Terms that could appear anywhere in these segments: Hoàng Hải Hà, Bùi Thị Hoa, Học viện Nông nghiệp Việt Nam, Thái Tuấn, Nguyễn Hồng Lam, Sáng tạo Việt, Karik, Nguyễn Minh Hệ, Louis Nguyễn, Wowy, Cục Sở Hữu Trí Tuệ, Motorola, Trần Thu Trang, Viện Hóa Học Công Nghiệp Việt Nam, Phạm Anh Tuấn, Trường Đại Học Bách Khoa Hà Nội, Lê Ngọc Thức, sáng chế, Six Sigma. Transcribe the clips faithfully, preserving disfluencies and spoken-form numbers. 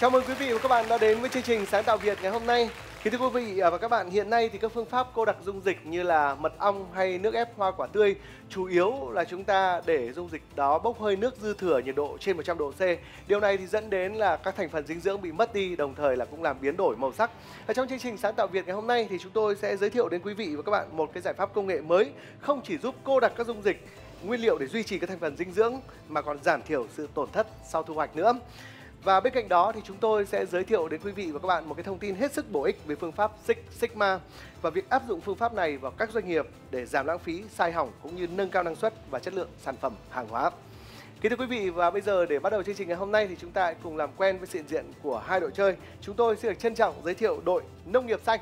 Chào mừng quý vị và các bạn đã đến với chương trình Sáng tạo Việt ngày hôm nay. Thì thưa quý vị và các bạn, hiện nay thì các phương pháp cô đặc dung dịch như là mật ong hay nước ép hoa quả tươi chủ yếu là chúng ta để dung dịch đó bốc hơi nước dư thừa nhiệt độ trên một trăm độ C. Điều này thì dẫn đến là các thành phần dinh dưỡng bị mất đi, đồng thời là cũng làm biến đổi màu sắc. Và trong chương trình Sáng tạo Việt ngày hôm nay thì chúng tôi sẽ giới thiệu đến quý vị và các bạn một cái giải pháp công nghệ mới không chỉ giúp cô đặc các dung dịch, nguyên liệu để duy trì các thành phần dinh dưỡng mà còn giảm thiểu sự tổn thất sau thu hoạch nữa. Và bên cạnh đó thì chúng tôi sẽ giới thiệu đến quý vị và các bạn một cái thông tin hết sức bổ ích về phương pháp Six Sigma và việc áp dụng phương pháp này vào các doanh nghiệp để giảm lãng phí, sai hỏng cũng như nâng cao năng suất và chất lượng sản phẩm hàng hóa. Kính thưa quý vị, và bây giờ để bắt đầu chương trình ngày hôm nay thì chúng ta cùng làm quen với sự hiện diện của hai đội chơi. Chúng tôi xin được trân trọng giới thiệu đội Nông nghiệp Xanh.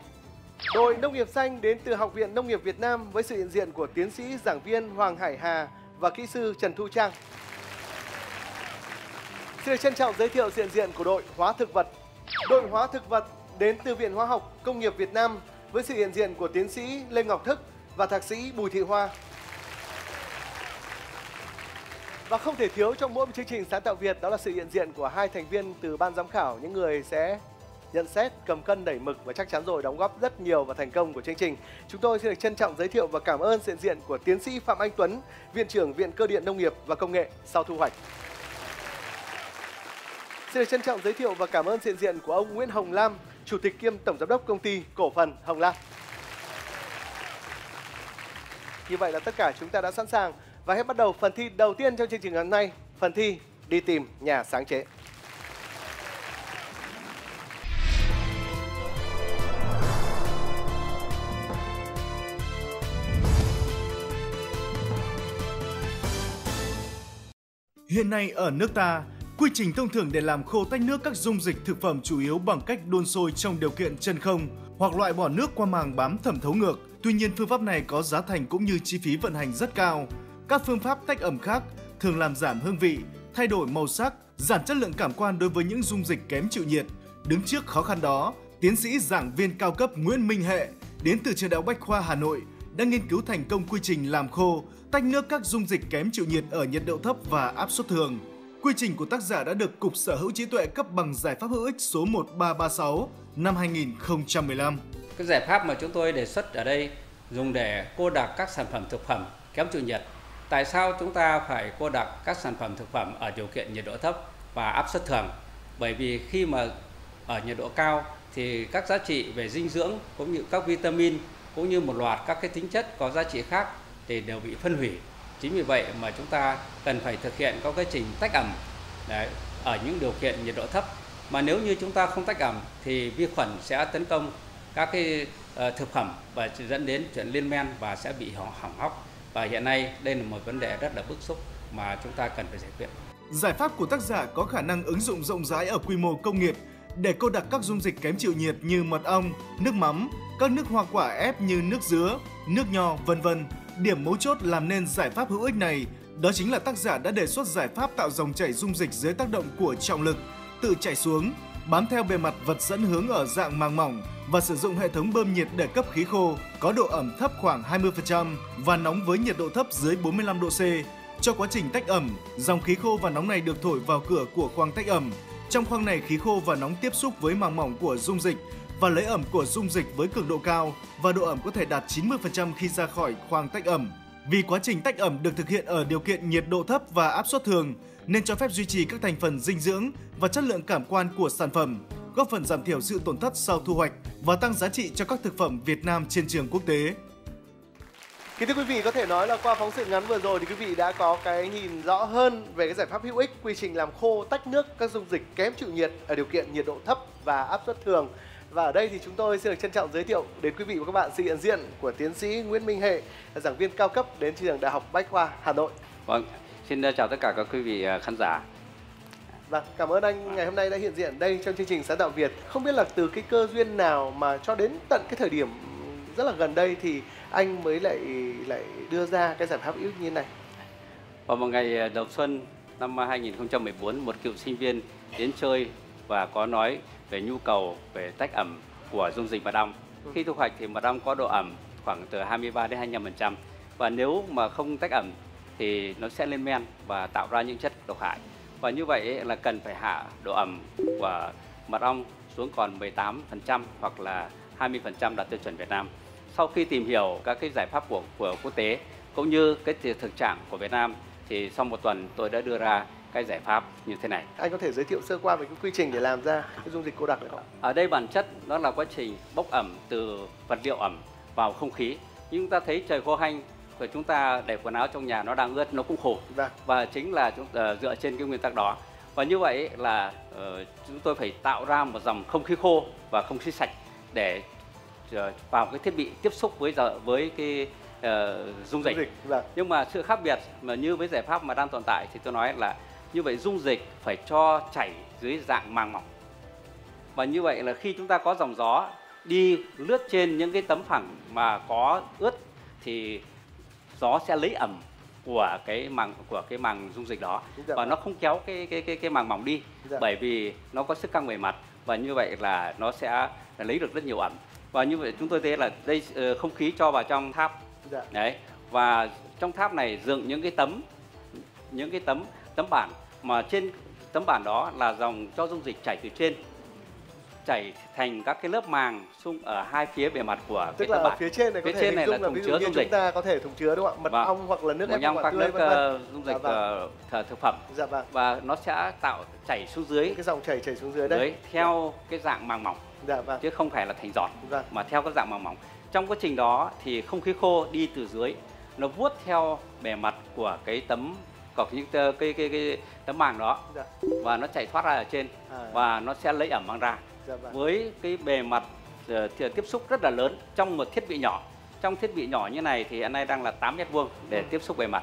Đội Nông nghiệp Xanh đến từ Học viện Nông nghiệp Việt Nam với sự hiện diện của tiến sĩ giảng viên Hoàng Hải Hà và kỹ sư Trần Thu Trang. Xin trân trọng giới thiệu diện diện của đội Hóa thực vật. Đội Hóa thực vật đến từ Viện Hóa học Công nghiệp Việt Nam với sự hiện diện của tiến sĩ Lê Ngọc Thức và thạc sĩ Bùi Thị Hoa. Và không thể thiếu trong mỗi một chương trình Sáng tạo Việt đó là sự hiện diện của hai thành viên từ ban giám khảo, những người sẽ nhận xét, cầm cân đẩy mực và chắc chắn rồi đóng góp rất nhiều vào thành công của chương trình. Chúng tôi xin được trân trọng giới thiệu và cảm ơn diện diện của tiến sĩ Phạm Anh Tuấn, Viện trưởng Viện Cơ điện Nông nghiệp và Công nghệ sau thu hoạch. Xin được trân trọng giới thiệu và cảm ơn diện diện của ông Nguyễn Hồng Lam, Chủ tịch kiêm Tổng Giám đốc Công ty Cổ phần Hồng Lam. Như vậy là tất cả chúng ta đã sẵn sàng và hãy bắt đầu phần thi đầu tiên trong chương trình hôm nay, phần thi đi tìm nhà sáng chế. Hiện nay ở nước ta, quy trình thông thường để làm khô tách nước các dung dịch thực phẩm chủ yếu bằng cách đun sôi trong điều kiện chân không hoặc loại bỏ nước qua màng bám thẩm thấu ngược. Tuy nhiên, phương pháp này có giá thành cũng như chi phí vận hành rất cao. Các phương pháp tách ẩm khác thường làm giảm hương vị, thay đổi màu sắc, giảm chất lượng cảm quan đối với những dung dịch kém chịu nhiệt. Đứng trước khó khăn đó, tiến sĩ giảng viên cao cấp Nguyễn Minh Hệ đến từ Trường Đại học Bách Khoa Hà Nội đã nghiên cứu thành công quy trình làm khô, tách nước các dung dịch kém chịu nhiệt ở nhiệt độ thấp và áp suất thường. Quy trình của tác giả đã được Cục Sở Hữu Trí Tuệ cấp bằng giải pháp hữu ích số một ba ba sáu năm hai nghìn không trăm mười lăm. Cái giải pháp mà chúng tôi đề xuất ở đây dùng để cô đặc các sản phẩm thực phẩm kém chịu nhiệt. Tại sao chúng ta phải cô đặc các sản phẩm thực phẩm ở điều kiện nhiệt độ thấp và áp suất thường? Bởi vì khi mà ở nhiệt độ cao thì các giá trị về dinh dưỡng cũng như các vitamin cũng như một loạt các cái tính chất có giá trị khác thì đều bị phân hủy. Chính vì vậy mà chúng ta cần phải thực hiện các quy trình tách ẩm đấy, ở những điều kiện nhiệt độ thấp. Mà nếu như chúng ta không tách ẩm thì vi khuẩn sẽ tấn công các cái uh, thực phẩm và dẫn đến chuyện lên men và sẽ bị hỏng hóc. Và hiện nay đây là một vấn đề rất là bức xúc mà chúng ta cần phải giải quyết. Giải pháp của tác giả có khả năng ứng dụng rộng rãi ở quy mô công nghiệp để cô đặc các dung dịch kém chịu nhiệt như mật ong, nước mắm, các nước hoa quả ép như nước dứa, nước nho, vân vân. Điểm mấu chốt làm nên giải pháp hữu ích này đó chính là tác giả đã đề xuất giải pháp tạo dòng chảy dung dịch dưới tác động của trọng lực tự chảy xuống, bám theo bề mặt vật dẫn hướng ở dạng màng mỏng và sử dụng hệ thống bơm nhiệt để cấp khí khô có độ ẩm thấp khoảng hai mươi phần trăm và nóng với nhiệt độ thấp dưới bốn mươi lăm độ C. Cho quá trình tách ẩm, dòng khí khô và nóng này được thổi vào cửa của khoang tách ẩm. Trong khoang này, khí khô và nóng tiếp xúc với màng mỏng của dung dịch và lấy ẩm của dung dịch với cường độ cao và độ ẩm có thể đạt chín mươi phần trăm khi ra khỏi khoang tách ẩm. Vì quá trình tách ẩm được thực hiện ở điều kiện nhiệt độ thấp và áp suất thường nên cho phép duy trì các thành phần dinh dưỡng và chất lượng cảm quan của sản phẩm, góp phần giảm thiểu sự tổn thất sau thu hoạch và tăng giá trị cho các thực phẩm Việt Nam trên trường quốc tế. Kính thưa quý vị, có thể nói là qua phóng sự ngắn vừa rồi thì quý vị đã có cái nhìn rõ hơn về cái giải pháp hữu ích quy trình làm khô tách nước các dung dịch kém chịu nhiệt ở điều kiện nhiệt độ thấp và áp suất thường. Và ở đây thì chúng tôi xin được trân trọng giới thiệu đến quý vị và các bạn sự hiện diện của tiến sĩ Nguyễn Minh Hệ, giảng viên cao cấp đến Trường Đại học Bách Khoa Hà Nội. Vâng, xin chào tất cả các quý vị khán giả. Vâng, cảm ơn anh ngày hôm nay đã hiện diện đây trong chương trình Sáng tạo Việt. Không biết là từ cái cơ duyên nào mà cho đến tận cái thời điểm rất là gần đây thì anh mới lại lại đưa ra cái giải pháp hữu ích như thế này. Vào một ngày đầu xuân năm hai nghìn không trăm mười bốn, một cựu sinh viên đến chơi và có nói về nhu cầu về tách ẩm của dung dịch mật ong. Khi thu hoạch thì mật ong có độ ẩm khoảng từ hai mươi ba đến hai mươi lăm phần trăm và nếu mà không tách ẩm thì nó sẽ lên men và tạo ra những chất độc hại. Và như vậy là cần phải hạ độ ẩm của mật ong xuống còn mười tám phần trăm hoặc là hai mươi phần trăm đạt tiêu chuẩn Việt Nam. Sau khi tìm hiểu các cái giải pháp của, của quốc tế cũng như cái thực trạng của Việt Nam thì sau một tuần tôi đã đưa ra cái giải pháp như thế này. Anh có thể giới thiệu sơ qua về cái quy trình để làm ra cái dung dịch cô đặc được không? Ở đây bản chất đó là quá trình bốc ẩm từ vật liệu ẩm vào không khí. Nhưng chúng ta thấy trời khô hanh của chúng ta để quần áo trong nhà nó đang ướt nó cũng khổ. Vâng. Và chính là chúng uh, dựa trên cái nguyên tắc đó. Và như vậy là uh, chúng tôi phải tạo ra một dòng không khí khô và không khí sạch để uh, vào cái thiết bị tiếp xúc với giờ với cái uh, dung dịch. Dung dịch. Vâng. Nhưng mà sự khác biệt mà như với giải pháp mà đang tồn tại thì tôi nói là như vậy dung dịch phải cho chảy dưới dạng màng mỏng. Và như vậy là khi chúng ta có dòng gió đi lướt trên những cái tấm phẳng mà có ướt thì gió sẽ lấy ẩm của cái màng của cái màng dung dịch đó và nó không kéo cái cái cái, cái màng mỏng đi, bởi vì nó có sức căng về mặt và như vậy là nó sẽ lấy được rất nhiều ẩm. Và như vậy chúng tôi thấy là đây không khí cho vào trong tháp. Đấy. Và trong tháp này dựng những cái tấm những cái tấm tấm bản mà trên tấm bản đó là dòng cho dung dịch chảy từ trên chảy thành các cái lớp màng xung ở hai phía bề mặt của tức cái là tấm bản. Phía trên này có phía thể trên này là thùng chứa dung dịch. Chúng ta có thể thùng chứa đúng không ạ? Mật vâng. ong hoặc là nước ép hoặc các nước dung dịch dạ vâng. uh, thực phẩm. Dạ vâng. Và nó sẽ tạo chảy xuống dưới. Cái dòng chảy chảy xuống dưới đấy. Đấy theo dạ. cái dạng màng mỏng. Dạ vâng. Chứ không phải là thành giọt dạ. mà theo cái dạng màng mỏng. Trong quá trình đó thì không khí khô đi từ dưới nó vuốt theo bề mặt của cái tấm có những cái, cái, cái, cái tấm màng đó dạ. và nó chảy thoát ra ở trên à. và nó sẽ lấy ẩm mang ra dạ. với cái bề mặt uh, tiếp xúc rất là lớn trong một thiết bị nhỏ. Trong thiết bị nhỏ như này thì hiện nay đang là tám mét vuông để ừ. tiếp xúc bề mặt,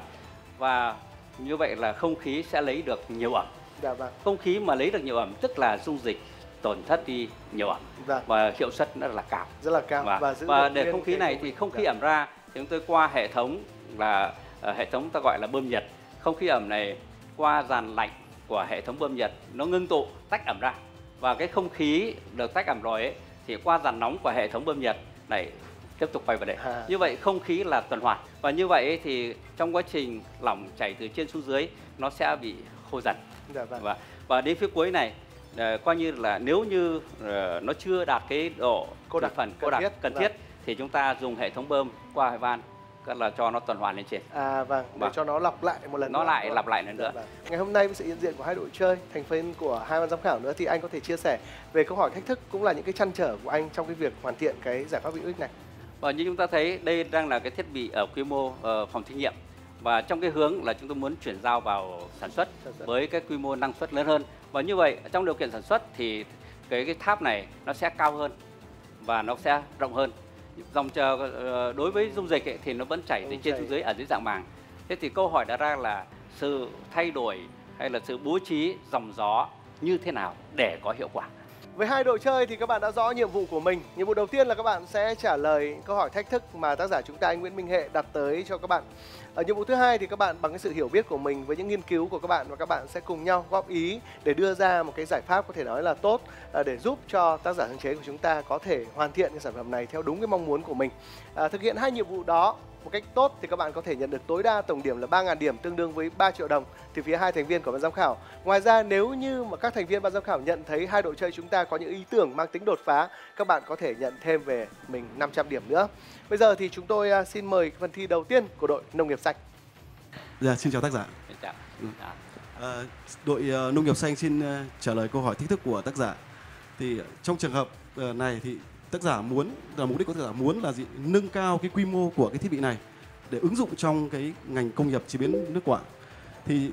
và như vậy là không khí sẽ lấy được nhiều ẩm dạ. Không khí mà lấy được nhiều ẩm tức là dung dịch tổn thất đi nhiều ẩm dạ. và hiệu suất nó là cao, rất là cao. Và, và, và để không khí này thì không khí dạ. ẩm ra thì chúng tôi qua hệ thống là uh, hệ thống ta gọi là bơm nhiệt. Không khí ẩm này qua dàn lạnh của hệ thống bơm nhiệt nó ngưng tụ tách ẩm ra, và cái không khí được tách ẩm rồi ấy, thì qua dàn nóng của hệ thống bơm nhiệt này tiếp tục quay vào đây à. Như vậy không khí là tuần hoàn, và như vậy thì trong quá trình lỏng chảy từ trên xuống dưới nó sẽ bị khô dần dạ, vâng. và, và đến phía cuối này coi như là nếu như nó chưa đạt cái độ cô đặc phần cô đặc cần thiết thì chúng ta dùng hệ thống bơm qua hai van là cho nó tuần hoàn lên trên. À vâng, để vâng. cho nó lặp lại một lần nó nữa. Nó lại lặp lại lần nữa. Vâng. Ngày hôm nay với sự hiện diện của hai đội chơi, thành phần của hai ban giám khảo nữa, thì anh có thể chia sẻ về câu hỏi thách thức cũng là những cái trăn trở của anh trong cái việc hoàn thiện cái giải pháp hữu ích này. Và như chúng ta thấy đây đang là cái thiết bị ở quy mô uh, phòng thí nghiệm, và trong cái hướng là chúng tôi muốn chuyển giao vào sản xuất, sản xuất với cái quy mô năng suất lớn hơn. Và như vậy trong điều kiện sản xuất thì cái cái tháp này nó sẽ cao hơn và nó sẽ rộng hơn. Dòng chờ đối với dung dịch ấy, thì nó vẫn chảy từ trên xuống dưới ở dưới dạng màng. Thế thì câu hỏi đặt ra là sự thay đổi hay là sự bố trí dòng gió như thế nào để có hiệu quả. Với hai đội chơi thì các bạn đã rõ nhiệm vụ của mình. Nhiệm vụ đầu tiên là các bạn sẽ trả lời câu hỏi thách thức mà tác giả chúng ta anh Nguyễn Minh Hệ đặt tới cho các bạn. Ở nhiệm vụ thứ hai thì các bạn bằng cái sự hiểu biết của mình với những nghiên cứu của các bạn, và các bạn sẽ cùng nhau góp ý để đưa ra một cái giải pháp có thể nói là tốt để giúp cho tác giả sáng chế của chúng ta có thể hoàn thiện cái sản phẩm này theo đúng cái mong muốn của mình. À, thực hiện hai nhiệm vụ đó một cách tốt thì các bạn có thể nhận được tối đa tổng điểm là ba nghìn điểm, tương đương với ba triệu đồng từ phía hai thành viên của ban giám khảo. Ngoài ra, nếu như mà các thành viên ban giám khảo nhận thấy hai đội chơi chúng ta có những ý tưởng mang tính đột phá, các bạn có thể nhận thêm về mình năm trăm điểm nữa. Bây giờ thì chúng tôi xin mời phần thi đầu tiên của đội Nông nghiệp Xanh. Dạ, xin chào tác giả. Xin chào. À, đội Nông nghiệp Xanh xin trả lời câu hỏi thách thức của tác giả. Thì trong trường hợp này thì tác giả muốn là mục đích của tác giả muốn là gì? Nâng cao cái quy mô của cái thiết bị này để ứng dụng trong cái ngành công nghiệp chế biến nước quả. Thì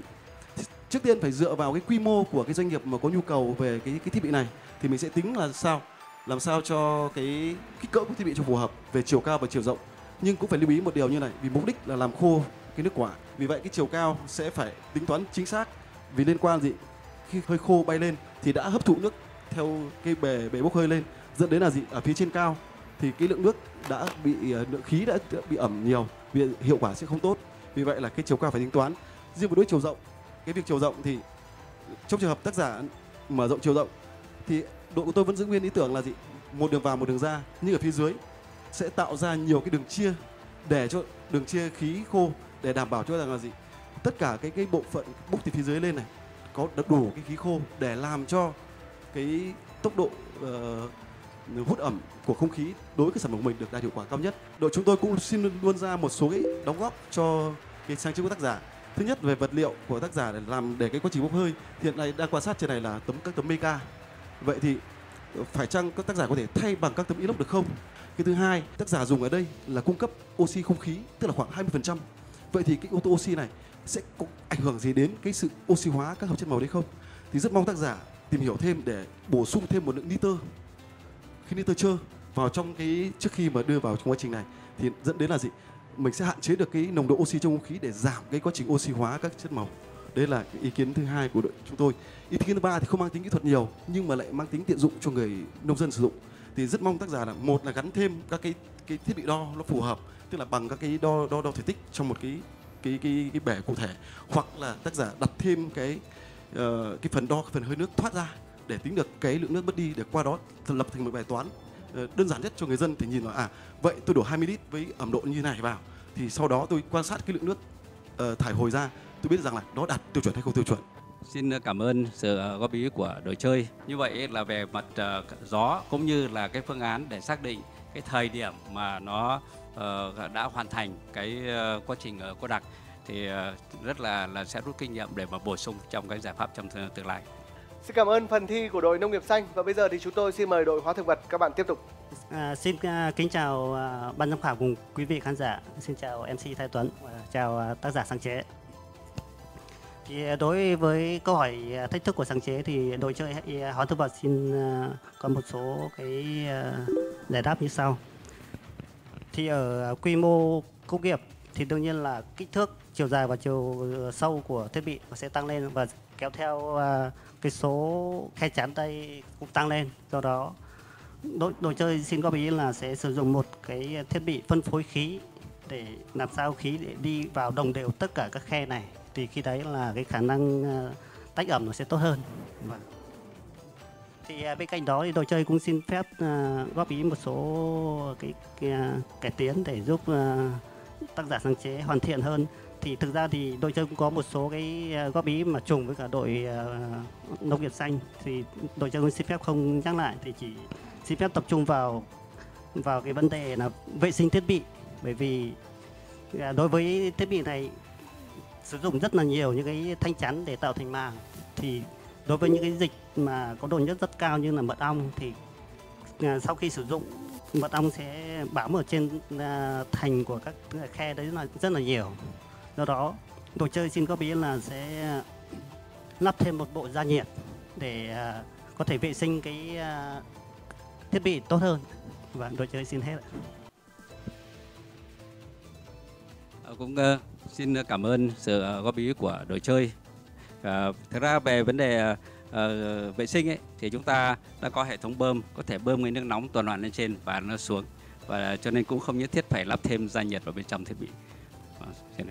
trước tiên phải dựa vào cái quy mô của cái doanh nghiệp mà có nhu cầu về cái cái thiết bị này thì mình sẽ tính là sao, làm sao cho cái kích cỡ của thiết bị cho phù hợp về chiều cao và chiều rộng. Nhưng cũng phải lưu ý một điều như này, vì mục đích là làm khô cái nước quả, vì vậy cái chiều cao sẽ phải tính toán chính xác, vì liên quan gì khi hơi khô bay lên thì đã hấp thụ nước theo cái bề bề bốc hơi lên, dẫn đến là gì ở phía trên cao thì cái lượng nước đã bị lượng khí đã bị ẩm nhiều, vì hiệu quả sẽ không tốt. Vì vậy là cái chiều cao phải tính toán. Riêng với đối chiều rộng, cái việc chiều rộng thì trong trường hợp tác giả mở rộng chiều rộng thì đội của tôi vẫn giữ nguyên ý tưởng là gì một đường vào một đường ra, nhưng ở phía dưới sẽ tạo ra nhiều cái đường chia để cho đường chia khí khô, để đảm bảo cho rằng là gì tất cả cái cái bộ phận bốc từ phía dưới lên này có đủ cái khí khô để làm cho cái tốc độ uh, hút ẩm của không khí đối với cái sản phẩm của mình được đạt hiệu quả cao nhất. Đội chúng tôi cũng xin luôn ra một số cái đóng góp cho cái sáng chế của tác giả. Thứ nhất về vật liệu của tác giả để làm để cái quá trình bốc hơi, hiện nay đang quan sát trên này là tấm các tấm mica. Vậy thì phải chăng các tác giả có thể thay bằng các tấm inox được không? Cái thứ hai, tác giả dùng ở đây là cung cấp oxy không khí, tức là khoảng hai mươi phần trăm. Vậy thì cái yếu tố oxy này sẽ có ảnh hưởng gì đến cái sự oxy hóa các hợp chất màu đấy không? Thì rất mong tác giả tìm hiểu thêm để bổ sung thêm một lượng nitơ, khi nitơ chơ vào trong cái trước khi mà đưa vào trong quá trình này thì dẫn đến là gì? Mình sẽ hạn chế được cái nồng độ oxy trong không khí để giảm cái quá trình oxy hóa các chất màu. Đây là cái ý kiến thứ hai của đội chúng tôi. Ý kiến thứ ba thì không mang tính kỹ thuật nhiều nhưng mà lại mang tính tiện dụng cho người nông dân sử dụng. Thì rất mong tác giả là một là gắn thêm các cái cái thiết bị đo nó phù hợp, tức là bằng các cái đo đo đo thể tích trong một cái cái cái cái bể cụ thể, hoặc là tác giả đặt thêm cái uh, cái phần đo cái phần hơi nước thoát ra để tính được cái lượng nước mất đi, để qua đó lập thành một bài toán uh, đơn giản nhất cho người dân. Thì nhìn là à vậy tôi đổ hai mươi lít với ẩm độ như này vào thì sau đó tôi quan sát cái lượng nước uh, thải hồi ra, tôi biết rằng là nó đạt tiêu chuẩn hay không tiêu chuẩn. Xin cảm ơn sự góp ý của đội chơi. Như vậy là về mặt uh, gió cũng như là cái phương án để xác định cái thời điểm mà nó uh, đã hoàn thành cái uh, quá trình uh, cô đặc thì uh, rất là là sẽ rút kinh nghiệm để mà bổ sung trong cái giải pháp trong tương lai. Xin cảm ơn phần thi của đội nông nghiệp xanh và bây giờ thì chúng tôi xin mời đội hóa thực vật, các bạn tiếp tục. À, xin uh, kính chào uh, ban giám khảo cùng quý vị khán giả. Xin chào em xê Thái Tuấn, uh, chào uh, tác giả sáng chế. Thì đối với câu hỏi thách thức của sáng chế thì đội chơi hóa thực vật xin có một số cái giải đáp như sau. Thì ở quy mô công nghiệp thì đương nhiên là kích thước, chiều dài và chiều sâu của thiết bị sẽ tăng lên và kéo theo cái số khe chắn tay cũng tăng lên. Do đó đội, đội chơi xin góp ý là sẽ sử dụng một cái thiết bị phân phối khí để làm sao khí để đi vào đồng đều tất cả các khe này. Thì khi đấy là cái khả năng tách ẩm nó sẽ tốt hơn. Vâng. Thì bên cạnh đó thì đội chơi cũng xin phép góp ý một số cái, cái cải tiến để giúp tác giả sáng chế hoàn thiện hơn. Thì thực ra thì đội chơi cũng có một số cái góp ý mà trùng với cả đội nông nghiệp xanh, thì đội chơi cũng xin phép không nhắc lại, thì chỉ xin phép tập trung vào vào cái vấn đề là vệ sinh thiết bị. Bởi vì đối với thiết bị này sử dụng rất là nhiều những cái thanh chắn để tạo thành màng, thì đối với những cái dịch mà có độ nhớt rất cao như là mật ong thì sau khi sử dụng mật ong sẽ bám ở trên thành của các khe đấy là rất là nhiều. Do đó đội chơi xin góp ý là sẽ lắp thêm một bộ gia nhiệt để có thể vệ sinh cái thiết bị tốt hơn. Và đội chơi xin hết ạ. Cũng uh, xin cảm ơn sự uh, góp ý của đội chơi. Uh, thực ra về vấn đề uh, vệ sinh ấy, thì chúng ta đã có hệ thống bơm có thể bơm cái nước nóng tuần hoàn lên trên và nó xuống, và uh, cho nên cũng không nhất thiết phải lắp thêm gia nhiệt vào bên trong thiết bị. Uh,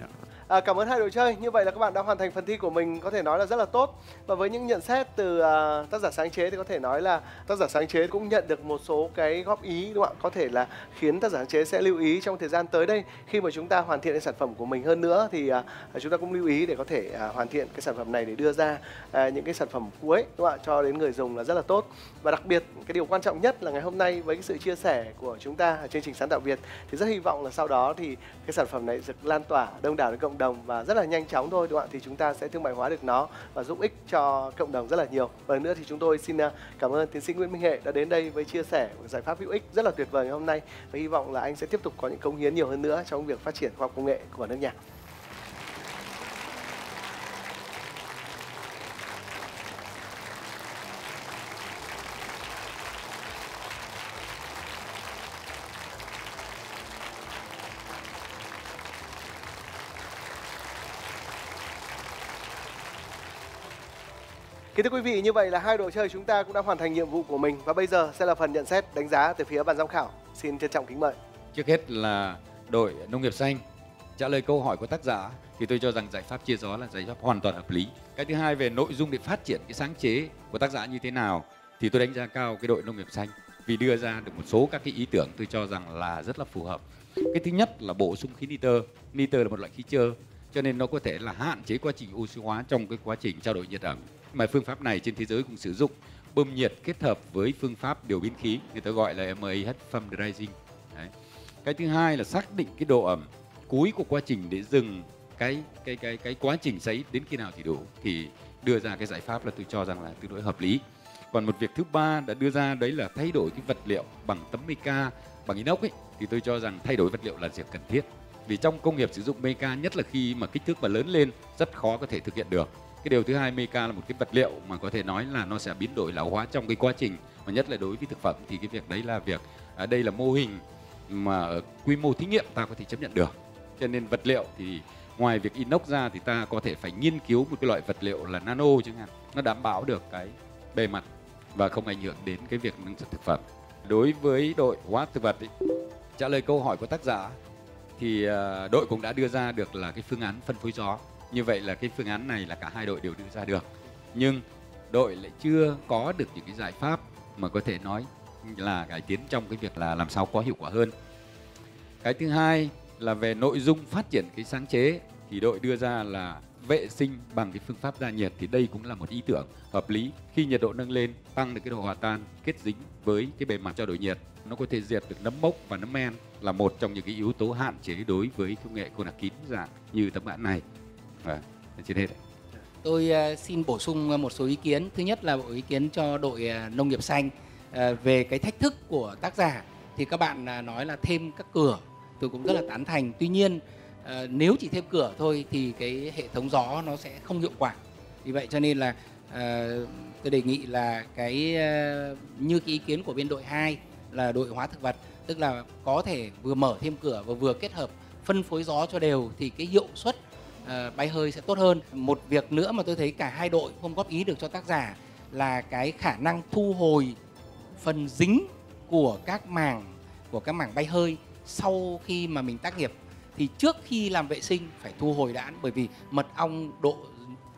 à, cảm ơn hai đội chơi. Như vậy là các bạn đã hoàn thành phần thi của mình có thể nói là rất là tốt, và với những nhận xét từ uh, tác giả sáng chế thì có thể nói là tác giả sáng chế cũng nhận được một số cái góp ý, đúng không ạ? Có thể là khiến tác giả sáng chế sẽ lưu ý trong thời gian tới đây, khi mà chúng ta hoàn thiện cái sản phẩm của mình hơn nữa thì uh, chúng ta cũng lưu ý để có thể uh, hoàn thiện cái sản phẩm này để đưa ra uh, những cái sản phẩm cuối, đúng không ạ, cho đến người dùng là rất là tốt. Và đặc biệt cái điều quan trọng nhất là ngày hôm nay với cái sự chia sẻ của chúng ta ở chương trình Sáng tạo Việt thì rất hy vọng là sau đó thì cái sản phẩm này được lan tỏa đông đảo đến cộng đồng và rất là nhanh chóng thôi, đúng không ạ? Thì chúng ta sẽ thương mại hóa được nó và giúp ích cho cộng đồng rất là nhiều. Và lần nữa thì chúng tôi xin cảm ơn tiến sĩ Nguyễn Minh Hệ đã đến đây với chia sẻ một giải pháp hữu ích rất là tuyệt vời ngày hôm nay, và hy vọng là anh sẽ tiếp tục có những cống hiến nhiều hơn nữa trong việc phát triển khoa học công nghệ của nước nhà. Kính thưa quý vị, như vậy là hai đội chơi chúng ta cũng đã hoàn thành nhiệm vụ của mình, và bây giờ sẽ là phần nhận xét đánh giá từ phía ban giám khảo. Xin trân trọng kính mời. Trước hết là đội nông nghiệp xanh trả lời câu hỏi của tác giả thì tôi cho rằng giải pháp chia gió là giải pháp hoàn toàn hợp lý. Cái thứ hai về nội dung để phát triển cái sáng chế của tác giả như thế nào thì tôi đánh giá cao cái đội nông nghiệp xanh vì đưa ra được một số các cái ý tưởng tôi cho rằng là rất là phù hợp. Cái thứ nhất là bổ sung khí nitơ. Nitơ là một loại khí trơ cho nên nó có thể là hạn chế quá trình oxy hóa trong cái quá trình trao đổi nhiệt ẩm. Mà phương pháp này trên thế giới cũng sử dụng bơm nhiệt kết hợp với phương pháp điều biến khí, người ta gọi là em a hát Pump Drying. Đấy. Cái thứ hai là xác định cái độ ẩm cuối của quá trình để dừng cái cái cái cái quá trình sấy đến khi nào thì đủ, thì đưa ra cái giải pháp là tôi cho rằng là tương đối hợp lý. Còn một việc thứ ba đã đưa ra đấy là thay đổi cái vật liệu bằng tấm mica, bằng inox ấy, thì tôi cho rằng thay đổi vật liệu là việc cần thiết. Vì trong công nghiệp sử dụng mica, nhất là khi mà kích thước mà lớn lên, rất khó có thể thực hiện được. Cái điều thứ hai, mica là một cái vật liệu mà có thể nói là nó sẽ biến đổi lão hóa trong cái quá trình, mà nhất là đối với thực phẩm thì cái việc đấy là việc ở đây là mô hình mà ở quy mô thí nghiệm ta có thể chấp nhận được. Cho nên vật liệu thì ngoài việc inox ra thì ta có thể phải nghiên cứu một cái loại vật liệu là nano chẳng hạn, nó đảm bảo được cái bề mặt và không ảnh hưởng đến cái việc nâng chất thực phẩm. Đối với đội hóa thực vật ý, trả lời câu hỏi của tác giả thì đội cũng đã đưa ra được là cái phương án phân phối gió. Như vậy là cái phương án này là cả hai đội đều đưa ra được, nhưng đội lại chưa có được những cái giải pháp mà có thể nói là cải tiến trong cái việc là làm sao có hiệu quả hơn. Cái thứ hai là về nội dung phát triển cái sáng chế thì đội đưa ra là vệ sinh bằng cái phương pháp gia nhiệt, thì đây cũng là một ý tưởng hợp lý. Khi nhiệt độ nâng lên, tăng được cái độ hòa tan kết dính với cái bề mặt trao đổi nhiệt, nó có thể diệt được nấm mốc và nấm men, là một trong những cái yếu tố hạn chế đối với công nghệ cô đặc kín dạng như tấm bản này. Và trên hết tôi xin bổ sung một số ý kiến. Thứ nhất là bộ ý kiến cho đội nông nghiệp xanh về cái thách thức của tác giả, thì các bạn nói là thêm các cửa, tôi cũng rất là tán thành. Tuy nhiên nếu chỉ thêm cửa thôi thì cái hệ thống gió nó sẽ không hiệu quả. Vì vậy cho nên là tôi đề nghị là cái như cái ý kiến của bên đội hai là đội hóa thực vật, tức là có thể vừa mở thêm cửa và vừa kết hợp phân phối gió cho đều thì cái hiệu suất bay hơi sẽ tốt hơn. Một việc nữa mà tôi thấy cả hai đội không góp ý được cho tác giả là cái khả năng thu hồi phần dính của các mảng của các mảng bay hơi sau khi mà mình tác nghiệp. Thì trước khi làm vệ sinh phải thu hồi đã, bởi vì mật ong độ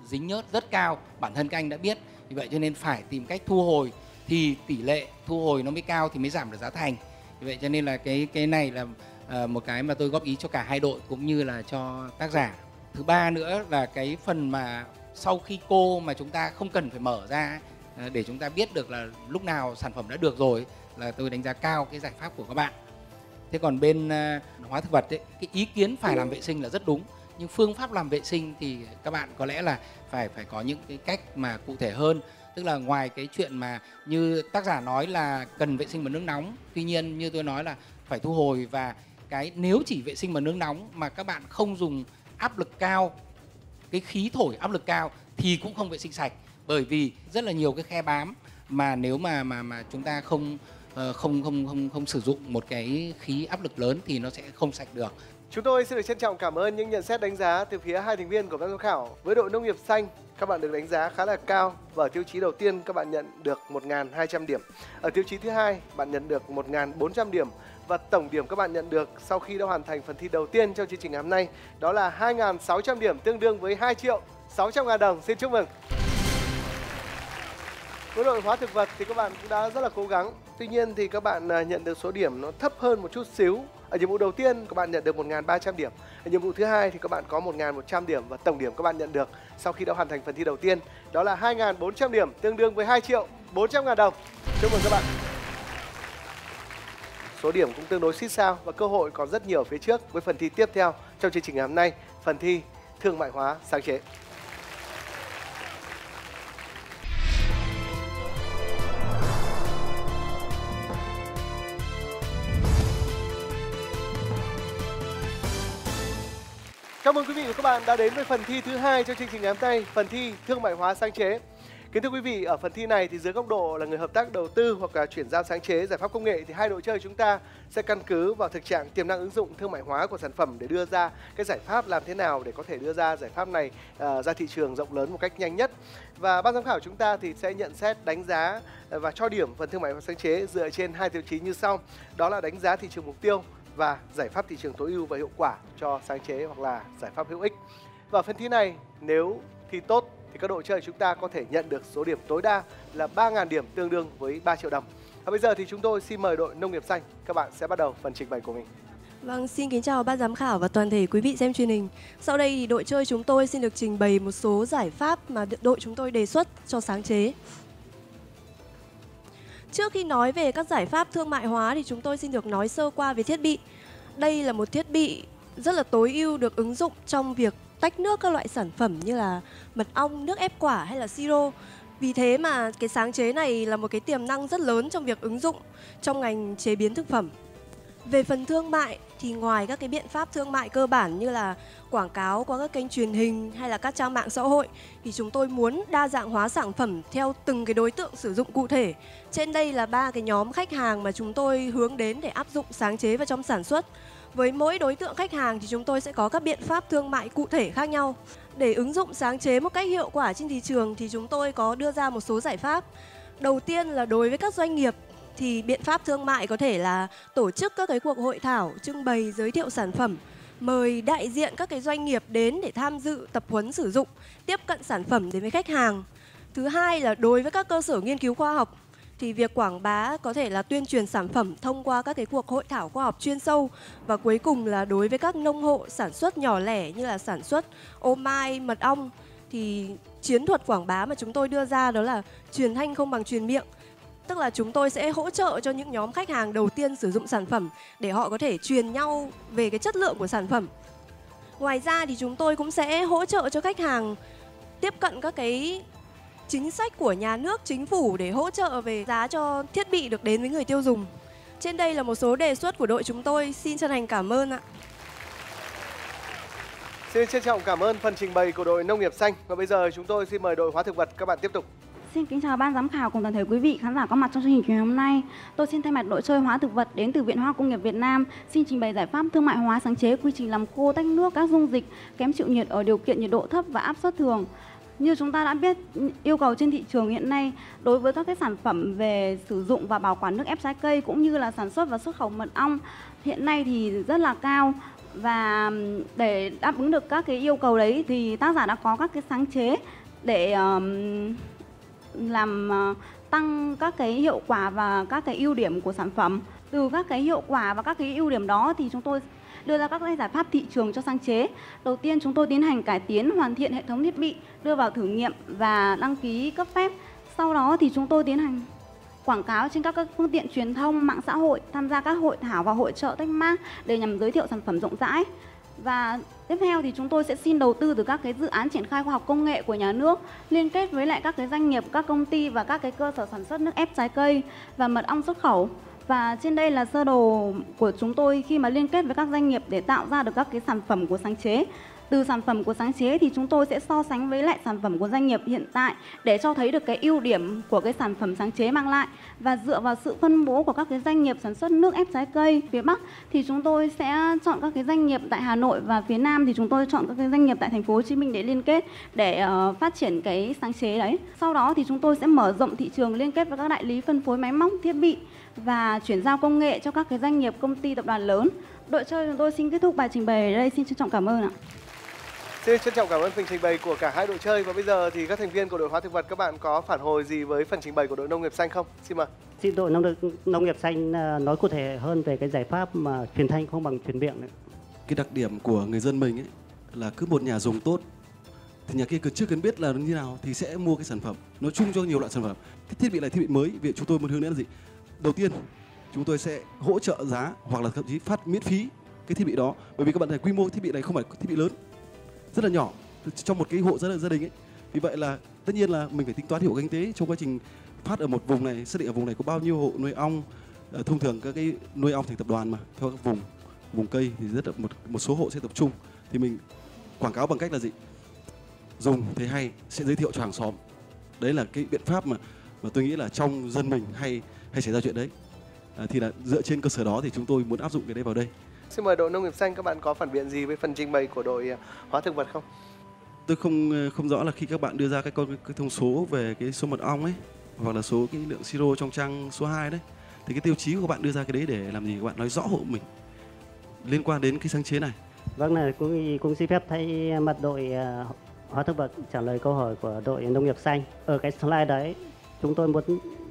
dính nhớt rất cao, bản thân các anh đã biết. Vì vậy cho nên phải tìm cách thu hồi thì tỷ lệ thu hồi nó mới cao thì mới giảm được giá thành. Vì vậy cho nên là cái cái này là một cái mà tôi góp ý cho cả hai đội cũng như là cho tác giả. Thứ ba nữa là cái phần mà sau khi cô mà chúng ta không cần phải mở ra để chúng ta biết được là lúc nào sản phẩm đã được rồi, là tôi đánh giá cao cái giải pháp của các bạn. Thế còn bên hóa thực vật ấy, cái ý kiến phải làm vệ sinh là rất đúng, nhưng phương pháp làm vệ sinh thì các bạn có lẽ là phải phải có những cái cách mà cụ thể hơn. Tức là ngoài cái chuyện mà như tác giả nói là cần vệ sinh bằng nước nóng, tuy nhiên như tôi nói là phải thu hồi, và cái nếu chỉ vệ sinh bằng nước nóng mà các bạn không dùng áp lực cao, cái khí thổi áp lực cao thì cũng không vệ sinh sạch, bởi vì rất là nhiều cái khe bám mà nếu mà mà mà chúng ta không không không không không, không sử dụng một cái khí áp lực lớn thì nó sẽ không sạch được. Chúng tôi xin được trân trọng cảm ơn những nhận xét đánh giá từ phía hai thành viên của ban giám khảo. Với đội nông nghiệp xanh, các bạn được đánh giá khá là cao. Và ở tiêu chí đầu tiên các bạn nhận được một nghìn hai trăm điểm. Ở tiêu chí thứ hai bạn nhận được một nghìn bốn trăm điểm. Và tổng điểm các bạn nhận được sau khi đã hoàn thành phần thi đầu tiên trong chương trình ngày hôm nay đó là hai nghìn sáu trăm điểm, tương đương với hai triệu sáu trăm ngàn đồng. Xin chúc mừng. Với đội hóa thực vật thì các bạn cũng đã rất là cố gắng. Tuy nhiên thì các bạn nhận được số điểm nó thấp hơn một chút xíu. Ở nhiệm vụ đầu tiên các bạn nhận được một nghìn ba trăm điểm. Ở nhiệm vụ thứ hai thì các bạn có một nghìn một trăm điểm. Và tổng điểm các bạn nhận được sau khi đã hoàn thành phần thi đầu tiên đó là hai nghìn bốn trăm điểm, tương đương với hai triệu bốn trăm ngàn đồng. Chúc mừng các bạn. Số điểm cũng tương đối xít sao và cơ hội còn rất nhiều phía trước với phần thi tiếp theo trong chương trình ngày hôm nay, phần thi thương mại hóa sáng chế. Chào mừng quý vị và các bạn đã đến với phần thi thứ hai trong chương trình ngày hôm nay, phần thi thương mại hóa sáng chế. Kính thưa quý vị, ở phần thi này thì dưới góc độ là người hợp tác đầu tư hoặc là chuyển giao sáng chế giải pháp công nghệ thì hai đội chơi chúng ta sẽ căn cứ vào thực trạng tiềm năng ứng dụng thương mại hóa của sản phẩm để đưa ra cái giải pháp làm thế nào để có thể đưa ra giải pháp này uh, ra thị trường rộng lớn một cách nhanh nhất. Và ban giám khảo chúng ta thì sẽ nhận xét, đánh giá và cho điểm phần thương mại hóa sáng chế dựa trên hai tiêu chí như sau. Đó là đánh giá thị trường mục tiêu và giải pháp thị trường tối ưu và hiệu quả cho sáng chế hoặc là giải pháp hữu ích. Và phần thi này nếu thi tốt thì các đội chơi chúng ta có thể nhận được số điểm tối đa là ba nghìn điểm, tương đương với ba triệu đồng. Và bây giờ thì chúng tôi xin mời đội nông nghiệp xanh, các bạn sẽ bắt đầu phần trình bày của mình. Vâng, xin kính chào ban giám khảo và toàn thể quý vị xem truyền hình. Sau đây thì đội chơi chúng tôi xin được trình bày một số giải pháp mà đội chúng tôi đề xuất cho sáng chế. Trước khi nói về các giải pháp thương mại hóa thì chúng tôi xin được nói sơ qua về thiết bị. Đây là một thiết bị rất là tối ưu được ứng dụng trong việc tách nước các loại sản phẩm như là mật ong, nước ép quả hay là siro. Vì thế mà cái sáng chế này là một cái tiềm năng rất lớn trong việc ứng dụng trong ngành chế biến thực phẩm. Về phần thương mại thì ngoài các cái biện pháp thương mại cơ bản như là quảng cáo qua các kênh truyền hình hay là các trang mạng xã hội thì chúng tôi muốn đa dạng hóa sản phẩm theo từng cái đối tượng sử dụng cụ thể. Trên đây là ba cái nhóm khách hàng mà chúng tôi hướng đến để áp dụng sáng chế vào trong sản xuất. Với mỗi đối tượng khách hàng thì chúng tôi sẽ có các biện pháp thương mại cụ thể khác nhau. Để ứng dụng sáng chế một cách hiệu quả trên thị trường thì chúng tôi có đưa ra một số giải pháp. Đầu tiên là đối với các doanh nghiệp thì biện pháp thương mại có thể là tổ chức các cái cuộc hội thảo, trưng bày, giới thiệu sản phẩm, mời đại diện các cái doanh nghiệp đến để tham dự tập huấn sử dụng, tiếp cận sản phẩm đến với khách hàng. Thứ hai là đối với các cơ sở nghiên cứu khoa học thì việc quảng bá có thể là tuyên truyền sản phẩm thông qua các cái cuộc hội thảo khoa học chuyên sâu. Và cuối cùng là đối với các nông hộ sản xuất nhỏ lẻ như là sản xuất ô mai, mật ong thì chiến thuật quảng bá mà chúng tôi đưa ra đó là truyền thanh không bằng truyền miệng. Tức là chúng tôi sẽ hỗ trợ cho những nhóm khách hàng đầu tiên sử dụng sản phẩm để họ có thể truyền nhau về cái chất lượng của sản phẩm. Ngoài ra thì chúng tôi cũng sẽ hỗ trợ cho khách hàng tiếp cận các cái chính sách của nhà nước, chính phủ để hỗ trợ về giá cho thiết bị được đến với người tiêu dùng. Trên đây là một số đề xuất của đội chúng tôi. Xin chân thành cảm ơn ạ. Xin trân trọng cảm ơn phần trình bày của đội Nông nghiệp Xanh. Và bây giờ chúng tôi xin mời đội Hóa thực vật, các bạn tiếp tục. Xin kính chào ban giám khảo cùng toàn thể quý vị khán giả có mặt trong chương trình ngày hôm nay. Tôi xin thay mặt đội chơi hóa thực vật đến từ Viện Hóa Học Công nghiệp Việt Nam xin trình bày giải pháp thương mại hóa sáng chế quy trình làm khô tách nước các dung dịch kém chịu nhiệt ở điều kiện nhiệt độ thấp và áp suất thường. Như chúng ta đã biết, yêu cầu trên thị trường hiện nay đối với các cái sản phẩm về sử dụng và bảo quản nước ép trái cây cũng như là sản xuất và xuất khẩu mật ong hiện nay thì rất là cao. Và để đáp ứng được các cái yêu cầu đấy thì tác giả đã có các cái sáng chế để um, làm tăng các cái hiệu quả và các cái ưu điểm của sản phẩm. Từ các cái hiệu quả và các cái ưu điểm đó thì chúng tôi đưa ra các giải pháp thị trường cho sáng chế. Đầu tiên chúng tôi tiến hành cải tiến, hoàn thiện hệ thống thiết bị, đưa vào thử nghiệm và đăng ký cấp phép. Sau đó thì chúng tôi tiến hành quảng cáo trên các phương tiện truyền thông, mạng xã hội, tham gia các hội thảo và hội chợ tech mart để nhằm giới thiệu sản phẩm rộng rãi. Và tiếp theo thì chúng tôi sẽ xin đầu tư từ các cái dự án triển khai khoa học công nghệ của nhà nước, liên kết với lại các cái doanh nghiệp, các công ty và các cái cơ sở sản xuất nước ép trái cây và mật ong xuất khẩu. Và trên đây là sơ đồ của chúng tôi khi mà liên kết với các doanh nghiệp để tạo ra được các cái sản phẩm của sáng chế. Từ sản phẩm của sáng chế thì chúng tôi sẽ so sánh với lại sản phẩm của doanh nghiệp hiện tại để cho thấy được cái ưu điểm của cái sản phẩm sáng chế mang lại. Và dựa vào sự phân bố của các cái doanh nghiệp sản xuất nước ép trái cây phía Bắc thì chúng tôi sẽ chọn các cái doanh nghiệp tại Hà Nội, và phía Nam thì chúng tôi chọn các cái doanh nghiệp tại thành phố Hồ Chí Minh để liên kết để uh, phát triển cái sáng chế đấy. Sau đó thì chúng tôi sẽ mở rộng thị trường, liên kết với các đại lý phân phối máy móc, thiết bị và chuyển giao công nghệ cho các cái doanh nghiệp, công ty, tập đoàn lớn. Đội chơi chúng tôi xin kết thúc bài trình bày ở đây. Xin trân trọng cảm ơn ạ. Xin trân trọng cảm ơn phần trình bày của cả hai đội chơi. Và bây giờ thì các thành viên của đội Hóa thực vật, các bạn có phản hồi gì với phần trình bày của đội Nông nghiệp Xanh không? Xin mời. Xin đội nông, nông nghiệp Xanh nói cụ thể hơn về cái giải pháp mà truyền thanh không bằng truyền miệng đấy. Cái đặc điểm của người dân mình ấy là cứ một nhà dùng tốt thì nhà kia cứ chưa cần biết là như nào thì sẽ mua cái sản phẩm. Nói chung cho nhiều loại sản phẩm. Cái thiết bị này thiết bị mới, vì chúng tôi muốn hướng đến là gì? Đầu tiên, chúng tôi sẽ hỗ trợ giá hoặc là thậm chí phát miễn phí cái thiết bị đó, bởi vì các bạn thấy quy mô thiết bị này không phải thiết bị lớn, rất là nhỏ trong một cái hộ gia đình ấy. Vì vậy là tất nhiên là mình phải tính toán hiệu kinh tế trong quá trình phát ở một vùng này, xác định ở vùng này có bao nhiêu hộ nuôi ong. Thông thường các cái nuôi ong thành tập đoàn mà theo các vùng vùng cây thì rất là một một số hộ sẽ tập trung, thì mình quảng cáo bằng cách là gì? Dùng thấy hay sẽ giới thiệu cho hàng xóm. Đấy là cái biện pháp mà mà tôi nghĩ là trong dân mình hay hay xảy ra chuyện đấy. À, thì là dựa trên cơ sở đó thì chúng tôi muốn áp dụng cái đấy vào đây. Xin mời đội Nông nghiệp Xanh, các bạn có phản biện gì với phần trình bày của đội Hóa thực vật không? Tôi không không rõ là khi các bạn đưa ra cái con cái thông số về cái số mật ong ấy hoặc là số cái lượng siro trong trang số hai đấy, thì cái tiêu chí của các bạn đưa ra cái đấy để làm gì? Các bạn nói rõ hộ mình liên quan đến cái sáng chế này. Vâng, là cũng cũng xin phép thay mặt đội Hóa thực vật trả lời câu hỏi của đội Nông nghiệp Xanh. Ở cái slide đấy chúng tôi muốn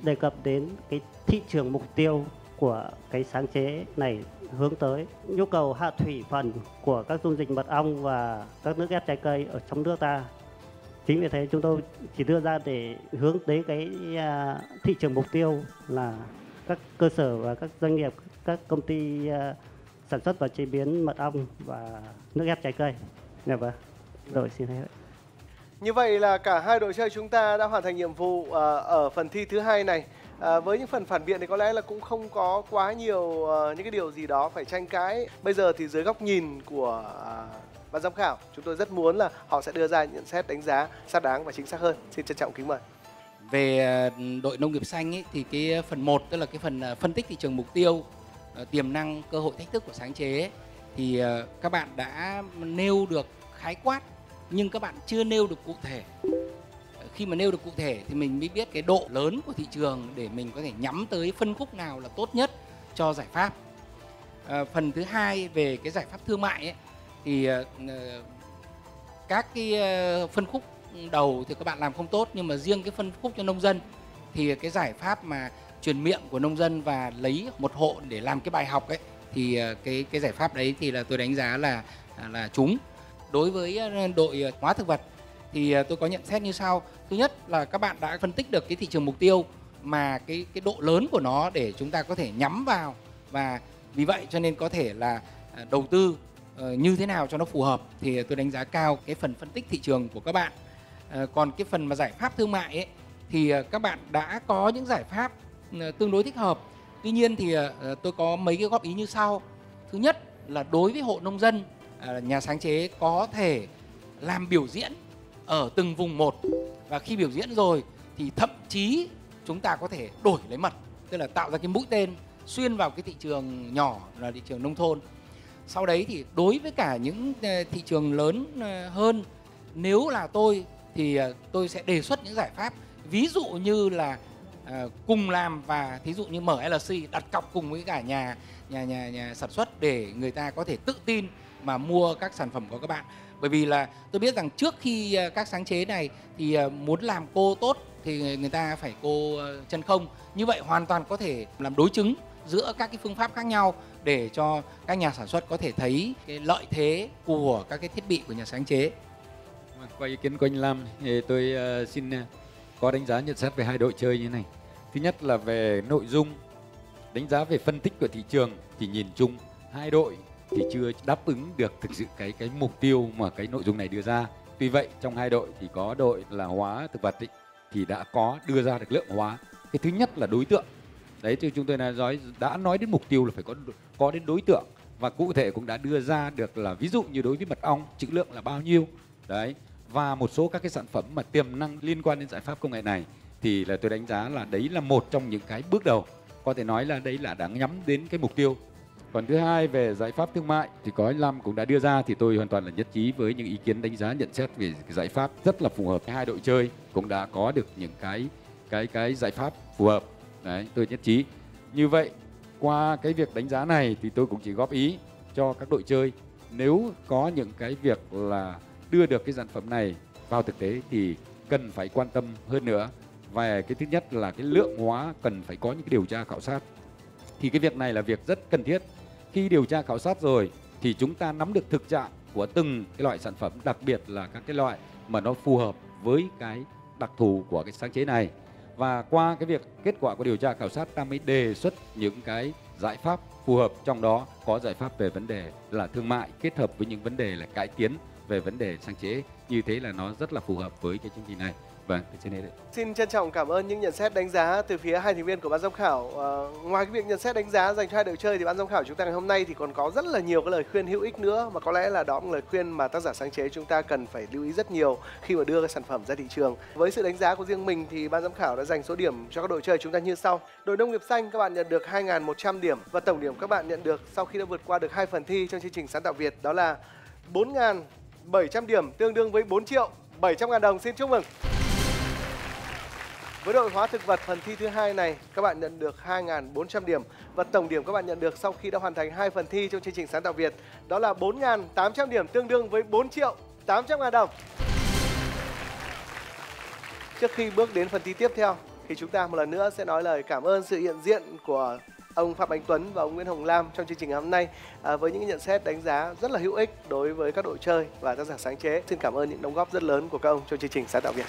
đề cập đến cái thị trường mục tiêu của cái sáng chế này hướng tới. Nhu cầu hạ thủy phần của các dung dịch mật ong và các nước ép trái cây ở trong nước ta Chính vì thế chúng tôi chỉ đưa ra để hướng tới cái thị trường mục tiêu là các cơ sở và các doanh nghiệp, các công ty sản xuất và chế biến mật ong và nước ép trái cây. Dạ vâng. Rồi xin hãy. Như vậy là cả hai đội chơi chúng ta đã hoàn thành nhiệm vụ ở phần thi thứ hai này. À, với những phần phản biện thì có lẽ là cũng không có quá nhiều uh, những cái điều gì đó phải tranh cãi. Bây giờ thì dưới góc nhìn của uh, ban giám khảo, chúng tôi rất muốn là họ sẽ đưa ra nhận xét đánh giá xác đáng và chính xác hơn. Xin trân trọng kính mời. Về đội nông nghiệp xanh ấy, thì cái phần một, tức là cái phần phân tích thị trường mục tiêu, uh, tiềm năng, cơ hội, thách thức của sáng chế ấy, thì uh, các bạn đã nêu được khái quát nhưng các bạn chưa nêu được cụ thể. Khi mà nêu được cụ thể thì mình mới biết cái độ lớn của thị trường để mình có thể nhắm tới phân khúc nào là tốt nhất cho giải pháp. À, phần thứ hai về cái giải pháp thương mại ấy, thì à, các cái phân khúc đầu thì các bạn làm không tốt, nhưng mà riêng cái phân khúc cho nông dân thì cái giải pháp mà truyền miệng của nông dân và lấy một hộ để làm cái bài học ấy, thì cái cái giải pháp đấy thì là tôi đánh giá là là trúng. Đối với đội hóa thực vật thì tôi có nhận xét như sau. Thứ nhất là các bạn đã phân tích được cái thị trường mục tiêu mà cái cái độ lớn của nó để chúng ta có thể nhắm vào, và vì vậy cho nên có thể là đầu tư như thế nào cho nó phù hợp, thì tôi đánh giá cao cái phần phân tích thị trường của các bạn. Còn cái phần mà giải pháp thương mại ấy, thì các bạn đã có những giải pháp tương đối thích hợp. Tuy nhiên thì tôi có mấy cái góp ý như sau. Thứ nhất là đối với hộ nông dân, nhà sáng chế có thể làm biểu diễn ở từng vùng một, và khi biểu diễn rồi thì thậm chí chúng ta có thể đổi lấy mật, tức là tạo ra cái mũi tên xuyên vào cái thị trường nhỏ là thị trường nông thôn. Sau đấy thì đối với cả những thị trường lớn hơn, nếu là tôi thì tôi sẽ đề xuất những giải pháp, ví dụ như là cùng làm, và thí dụ như mở lờ xê đặt cọc cùng với cả nhà nhà nhà nhà sản xuất để người ta có thể tự tin mà mua các sản phẩm của các bạn. Bởi vì là tôi biết rằng trước khi các sáng chế này thì muốn làm cô tốt thì người ta phải cô chân không. Như vậy hoàn toàn có thể làm đối chứng giữa các cái phương pháp khác nhau để cho các nhà sản xuất có thể thấy cái lợi thế của các cái thiết bị của nhà sáng chế. Qua ý kiến của anh Lam thì tôi xin có đánh giá nhận xét về hai đội chơi như thế này. Thứ nhất là về nội dung, đánh giá về phân tích của thị trường thì nhìn chung hai đội thì chưa đáp ứng được thực sự cái cái mục tiêu mà cái nội dung này đưa ra. Tuy vậy trong hai đội thì có đội là hóa thực vật ý, thì đã có đưa ra được lượng hóa. Cái thứ nhất là đối tượng. Đấy, thì chúng tôi nói đã nói đến mục tiêu là phải có có đến đối tượng, và cụ thể cũng đã đưa ra được là ví dụ như đối với mật ong trữ lượng là bao nhiêu. Đấy, và một số các cái sản phẩm mà tiềm năng liên quan đến giải pháp công nghệ này thì là tôi đánh giá là đấy là một trong những cái bước đầu có thể nói là đấy là đã nhắm đến cái mục tiêu. Còn thứ hai về giải pháp thương mại thì có anh Lam cũng đã đưa ra, thì tôi hoàn toàn là nhất trí với những ý kiến đánh giá nhận xét về cái giải pháp rất là phù hợp. Hai đội chơi cũng đã có được những cái cái cái giải pháp phù hợp. Đấy, tôi nhất trí. Như vậy qua cái việc đánh giá này thì tôi cũng chỉ góp ý cho các đội chơi, nếu có những cái việc là đưa được cái sản phẩm này vào thực tế thì cần phải quan tâm hơn nữa. Và cái thứ nhất là cái lượng hóa cần phải có những cái điều tra khảo sát. Thì cái việc này là việc rất cần thiết. Khi điều tra khảo sát rồi thì chúng ta nắm được thực trạng của từng cái loại sản phẩm, đặc biệt là các cái loại mà nó phù hợp với cái đặc thù của cái sáng chế này. Và qua cái việc kết quả của điều tra khảo sát, ta mới đề xuất những cái giải pháp phù hợp, trong đó có giải pháp về vấn đề là thương mại kết hợp với những vấn đề là cải tiến về vấn đề sáng chế. Như thế là nó rất là phù hợp với cái chương trình này. Vâng, xin trân trọng cảm ơn những nhận xét đánh giá từ phía hai thành viên của ban giám khảo. À, ngoài cái việc nhận xét đánh giá dành cho hai đội chơi thì ban giám khảo chúng ta ngày hôm nay thì còn có rất là nhiều cái lời khuyên hữu ích nữa, mà có lẽ là đó là lời khuyên mà tác giả sáng chế chúng ta cần phải lưu ý rất nhiều khi mà đưa cái sản phẩm ra thị trường. Với sự đánh giá của riêng mình thì ban giám khảo đã dành số điểm cho các đội chơi chúng ta như sau. Đội nông nghiệp xanh các bạn nhận được hai nghìn một trăm điểm, và tổng điểm các bạn nhận được sau khi đã vượt qua được hai phần thi trong chương trình Sáng tạo Việt đó là bốn nghìn bảy trăm điểm, tương đương với bốn triệu bảy trăm ngàn đồng. Xin chúc mừng. Với đội hóa thực vật phần thi thứ hai này, các bạn nhận được hai nghìn bốn trăm điểm, và tổng điểm các bạn nhận được sau khi đã hoàn thành hai phần thi trong chương trình Sáng tạo Việt đó là bốn nghìn tám trăm điểm, tương đương với bốn triệu tám trăm ngàn đồng. Trước khi bước đến phần thi tiếp theo thì chúng ta một lần nữa sẽ nói lời cảm ơn sự hiện diện của ông Phạm Anh Tuấn và ông Nguyễn Hồng Lam trong chương trình ngày hôm nay với những nhận xét đánh giá rất là hữu ích đối với các đội chơi và tác giả sáng chế. Xin cảm ơn những đóng góp rất lớn của các ông trong chương trình Sáng tạo Việt.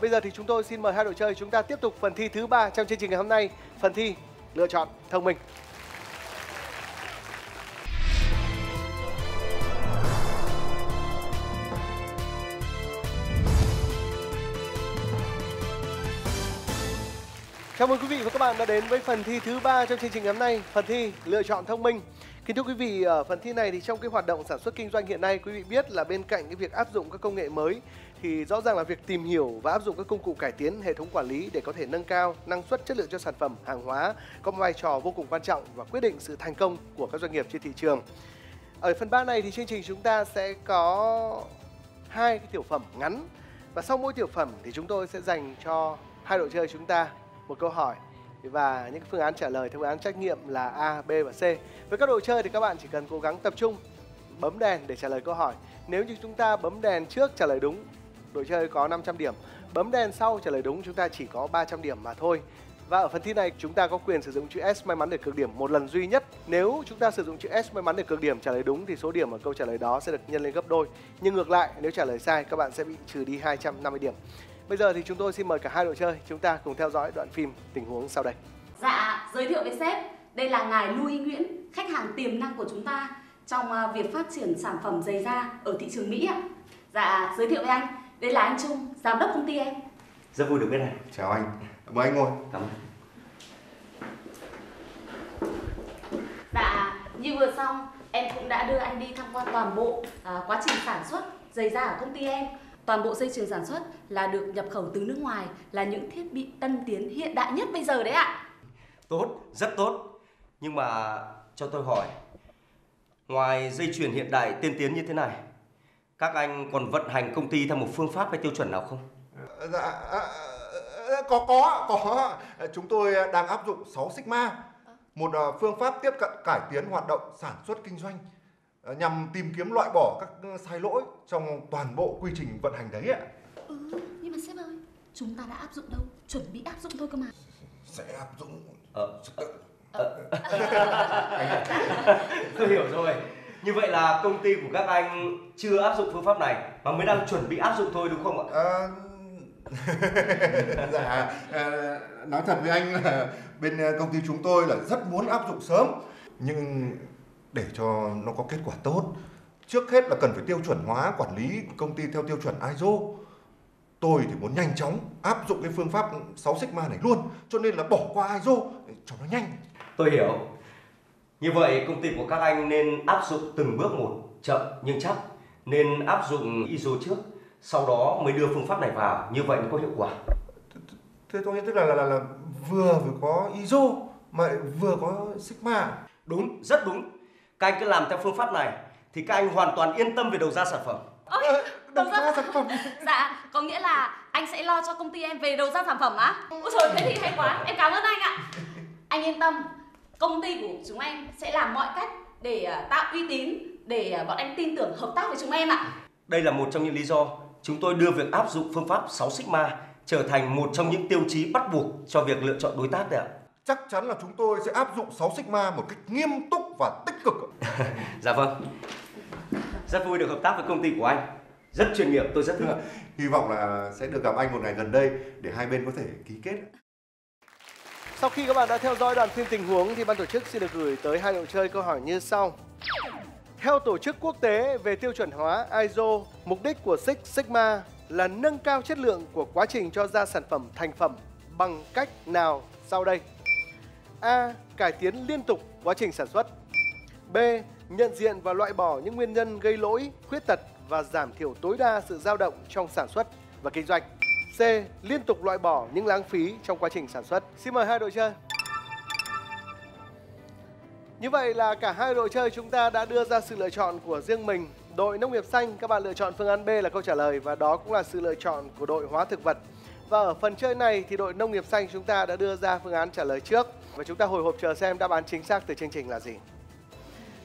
Bây giờ thì chúng tôi xin mời hai đội chơi chúng ta tiếp tục phần thi thứ ba trong chương trình ngày hôm nay, phần thi lựa chọn thông minh. Chào mừng quý vị và các bạn đã đến với phần thi thứ ba trong chương trình ngày hôm nay, phần thi lựa chọn thông minh. Kính thưa quý vị, ở phần thi này thì trong cái hoạt động sản xuất kinh doanh hiện nay, quý vị biết là bên cạnh cái việc áp dụng các công nghệ mới thì rõ ràng là việc tìm hiểu và áp dụng các công cụ cải tiến hệ thống quản lý để có thể nâng cao năng suất, chất lượng cho sản phẩm, hàng hóa có một vai trò vô cùng quan trọng và quyết định sự thành công của các doanh nghiệp trên thị trường. Ở phần ba này thì chương trình chúng ta sẽ có hai cái tiểu phẩm ngắn, và sau mỗi tiểu phẩm thì chúng tôi sẽ dành cho hai đội chơi chúng ta một câu hỏi và những phương án trả lời theo phương án trắc nghiệm là A, B và C. Với các đội chơi thì các bạn chỉ cần cố gắng tập trung bấm đèn để trả lời câu hỏi. Nếu như chúng ta bấm đèn trước trả lời đúng, đội chơi có năm trăm điểm. Bấm đèn sau trả lời đúng, chúng ta chỉ có ba trăm điểm mà thôi. Và ở phần thi này chúng ta có quyền sử dụng chữ S may mắn để cược điểm một lần duy nhất. Nếu chúng ta sử dụng chữ S may mắn để cược điểm trả lời đúng thì số điểm ở câu trả lời đó sẽ được nhân lên gấp đôi. Nhưng ngược lại, nếu trả lời sai các bạn sẽ bị trừ đi hai trăm năm mươi điểm. Bây giờ thì chúng tôi xin mời cả hai đội chơi chúng ta cùng theo dõi đoạn phim tình huống sau đây. Dạ, giới thiệu với sếp, đây là ngài Louis Nguyễn, khách hàng tiềm năng của chúng ta trong việc phát triển sản phẩm giày da ở thị trường Mỹ ạ. Dạ, giới thiệu với anh, đây là anh Trung, giám đốc công ty em. Rất vui được biết anh. Chào anh, mời anh ngồi. Cảm ơn. Dạ, như vừa xong em cũng đã đưa anh đi tham quan toàn bộ à, quá trình sản xuất giày da ở công ty em. Toàn bộ dây chuyền sản xuất là được nhập khẩu từ nước ngoài, là những thiết bị tân tiến hiện đại nhất bây giờ đấy ạ. Tốt, rất tốt. Nhưng mà cho tôi hỏi, ngoài dây chuyền hiện đại tiên tiến như thế này, các anh còn vận hành công ty theo một phương pháp hay tiêu chuẩn nào không? Dạ, có, có, có. Chúng tôi đang áp dụng sáu Sigma, một phương pháp tiếp cận cải tiến hoạt động sản xuất kinh doanh, nhằm tìm kiếm loại bỏ các sai lỗi trong toàn bộ quy trình vận hành đấy ạ. Ừ, nhưng mà sếp ơi, chúng ta đã áp dụng đâu, chuẩn bị áp dụng thôi cơ mà. Sẽ áp dụng... Ờ... À, à, à. Tôi hiểu rồi. Như vậy là công ty của các anh chưa áp dụng phương pháp này mà mới đang chuẩn bị áp dụng thôi đúng không ạ? À... Dạ, à, nói thật với anh là bên công ty chúng tôi là rất muốn áp dụng sớm, nhưng để cho nó có kết quả tốt, trước hết là cần phải tiêu chuẩn hóa quản lý công ty theo tiêu chuẩn i ét ô. Tôi thì muốn nhanh chóng áp dụng cái phương pháp sáu Sigma này luôn, cho nên là bỏ qua i ét ô cho nó nhanh. Tôi hiểu. Như vậy công ty của các anh nên áp dụng từng bước một, chậm nhưng chắc. Nên áp dụng i ét ô trước, sau đó mới đưa phương pháp này vào, như vậy mới có hiệu quả. Thế tôi nghĩ tức là, là, là, là vừa phải có i ét ô mà vừa có Sigma. Đúng, rất đúng. Các anh cứ làm theo phương pháp này thì các anh hoàn toàn yên tâm về đầu ra sản phẩm. Ôi, đầu ra sản phẩm. Dạ, có nghĩa là anh sẽ lo cho công ty em về đầu ra sản phẩm á? Ôi trời, thế thì hay quá, em cảm ơn anh ạ. Anh yên tâm, công ty của chúng em sẽ làm mọi cách để tạo uy tín, để bọn anh tin tưởng hợp tác với chúng em ạ. Đây là một trong những lý do chúng tôi đưa việc áp dụng phương pháp sáu Sigma trở thành một trong những tiêu chí bắt buộc cho việc lựa chọn đối tác đấy ạ. Chắc chắn là chúng tôi sẽ áp dụng sáu Sigma một cách nghiêm túc và tích cực. Dạ vâng. Rất vui được hợp tác với công ty của anh. Rất chuyên nghiệp, tôi rất thương. Hy vọng là sẽ được gặp anh một ngày gần đây để hai bên có thể ký kết. Sau khi các bạn đã theo dõi đoạn phim tình huống thì ban tổ chức xin được gửi tới hai đội chơi câu hỏi như sau. Theo Tổ chức Quốc tế về tiêu chuẩn hóa i ét ô, mục đích của Six Sigma là nâng cao chất lượng của quá trình cho ra sản phẩm thành phẩm bằng cách nào sau đây? A. Cải tiến liên tục quá trình sản xuất. B. Nhận diện và loại bỏ những nguyên nhân gây lỗi, khuyết tật và giảm thiểu tối đa sự dao động trong sản xuất và kinh doanh. C. Liên tục loại bỏ những lãng phí trong quá trình sản xuất. Xin mời hai đội chơi. Như vậy là cả hai đội chơi chúng ta đã đưa ra sự lựa chọn của riêng mình. Đội Nông nghiệp Xanh, các bạn lựa chọn phương án B là câu trả lời và đó cũng là sự lựa chọn của đội Hóa thực vật. Và ở phần chơi này thì đội Nông nghiệp Xanh chúng ta đã đưa ra phương án trả lời trước. Và chúng ta hồi hộp chờ xem đáp án chính xác từ chương trình là gì.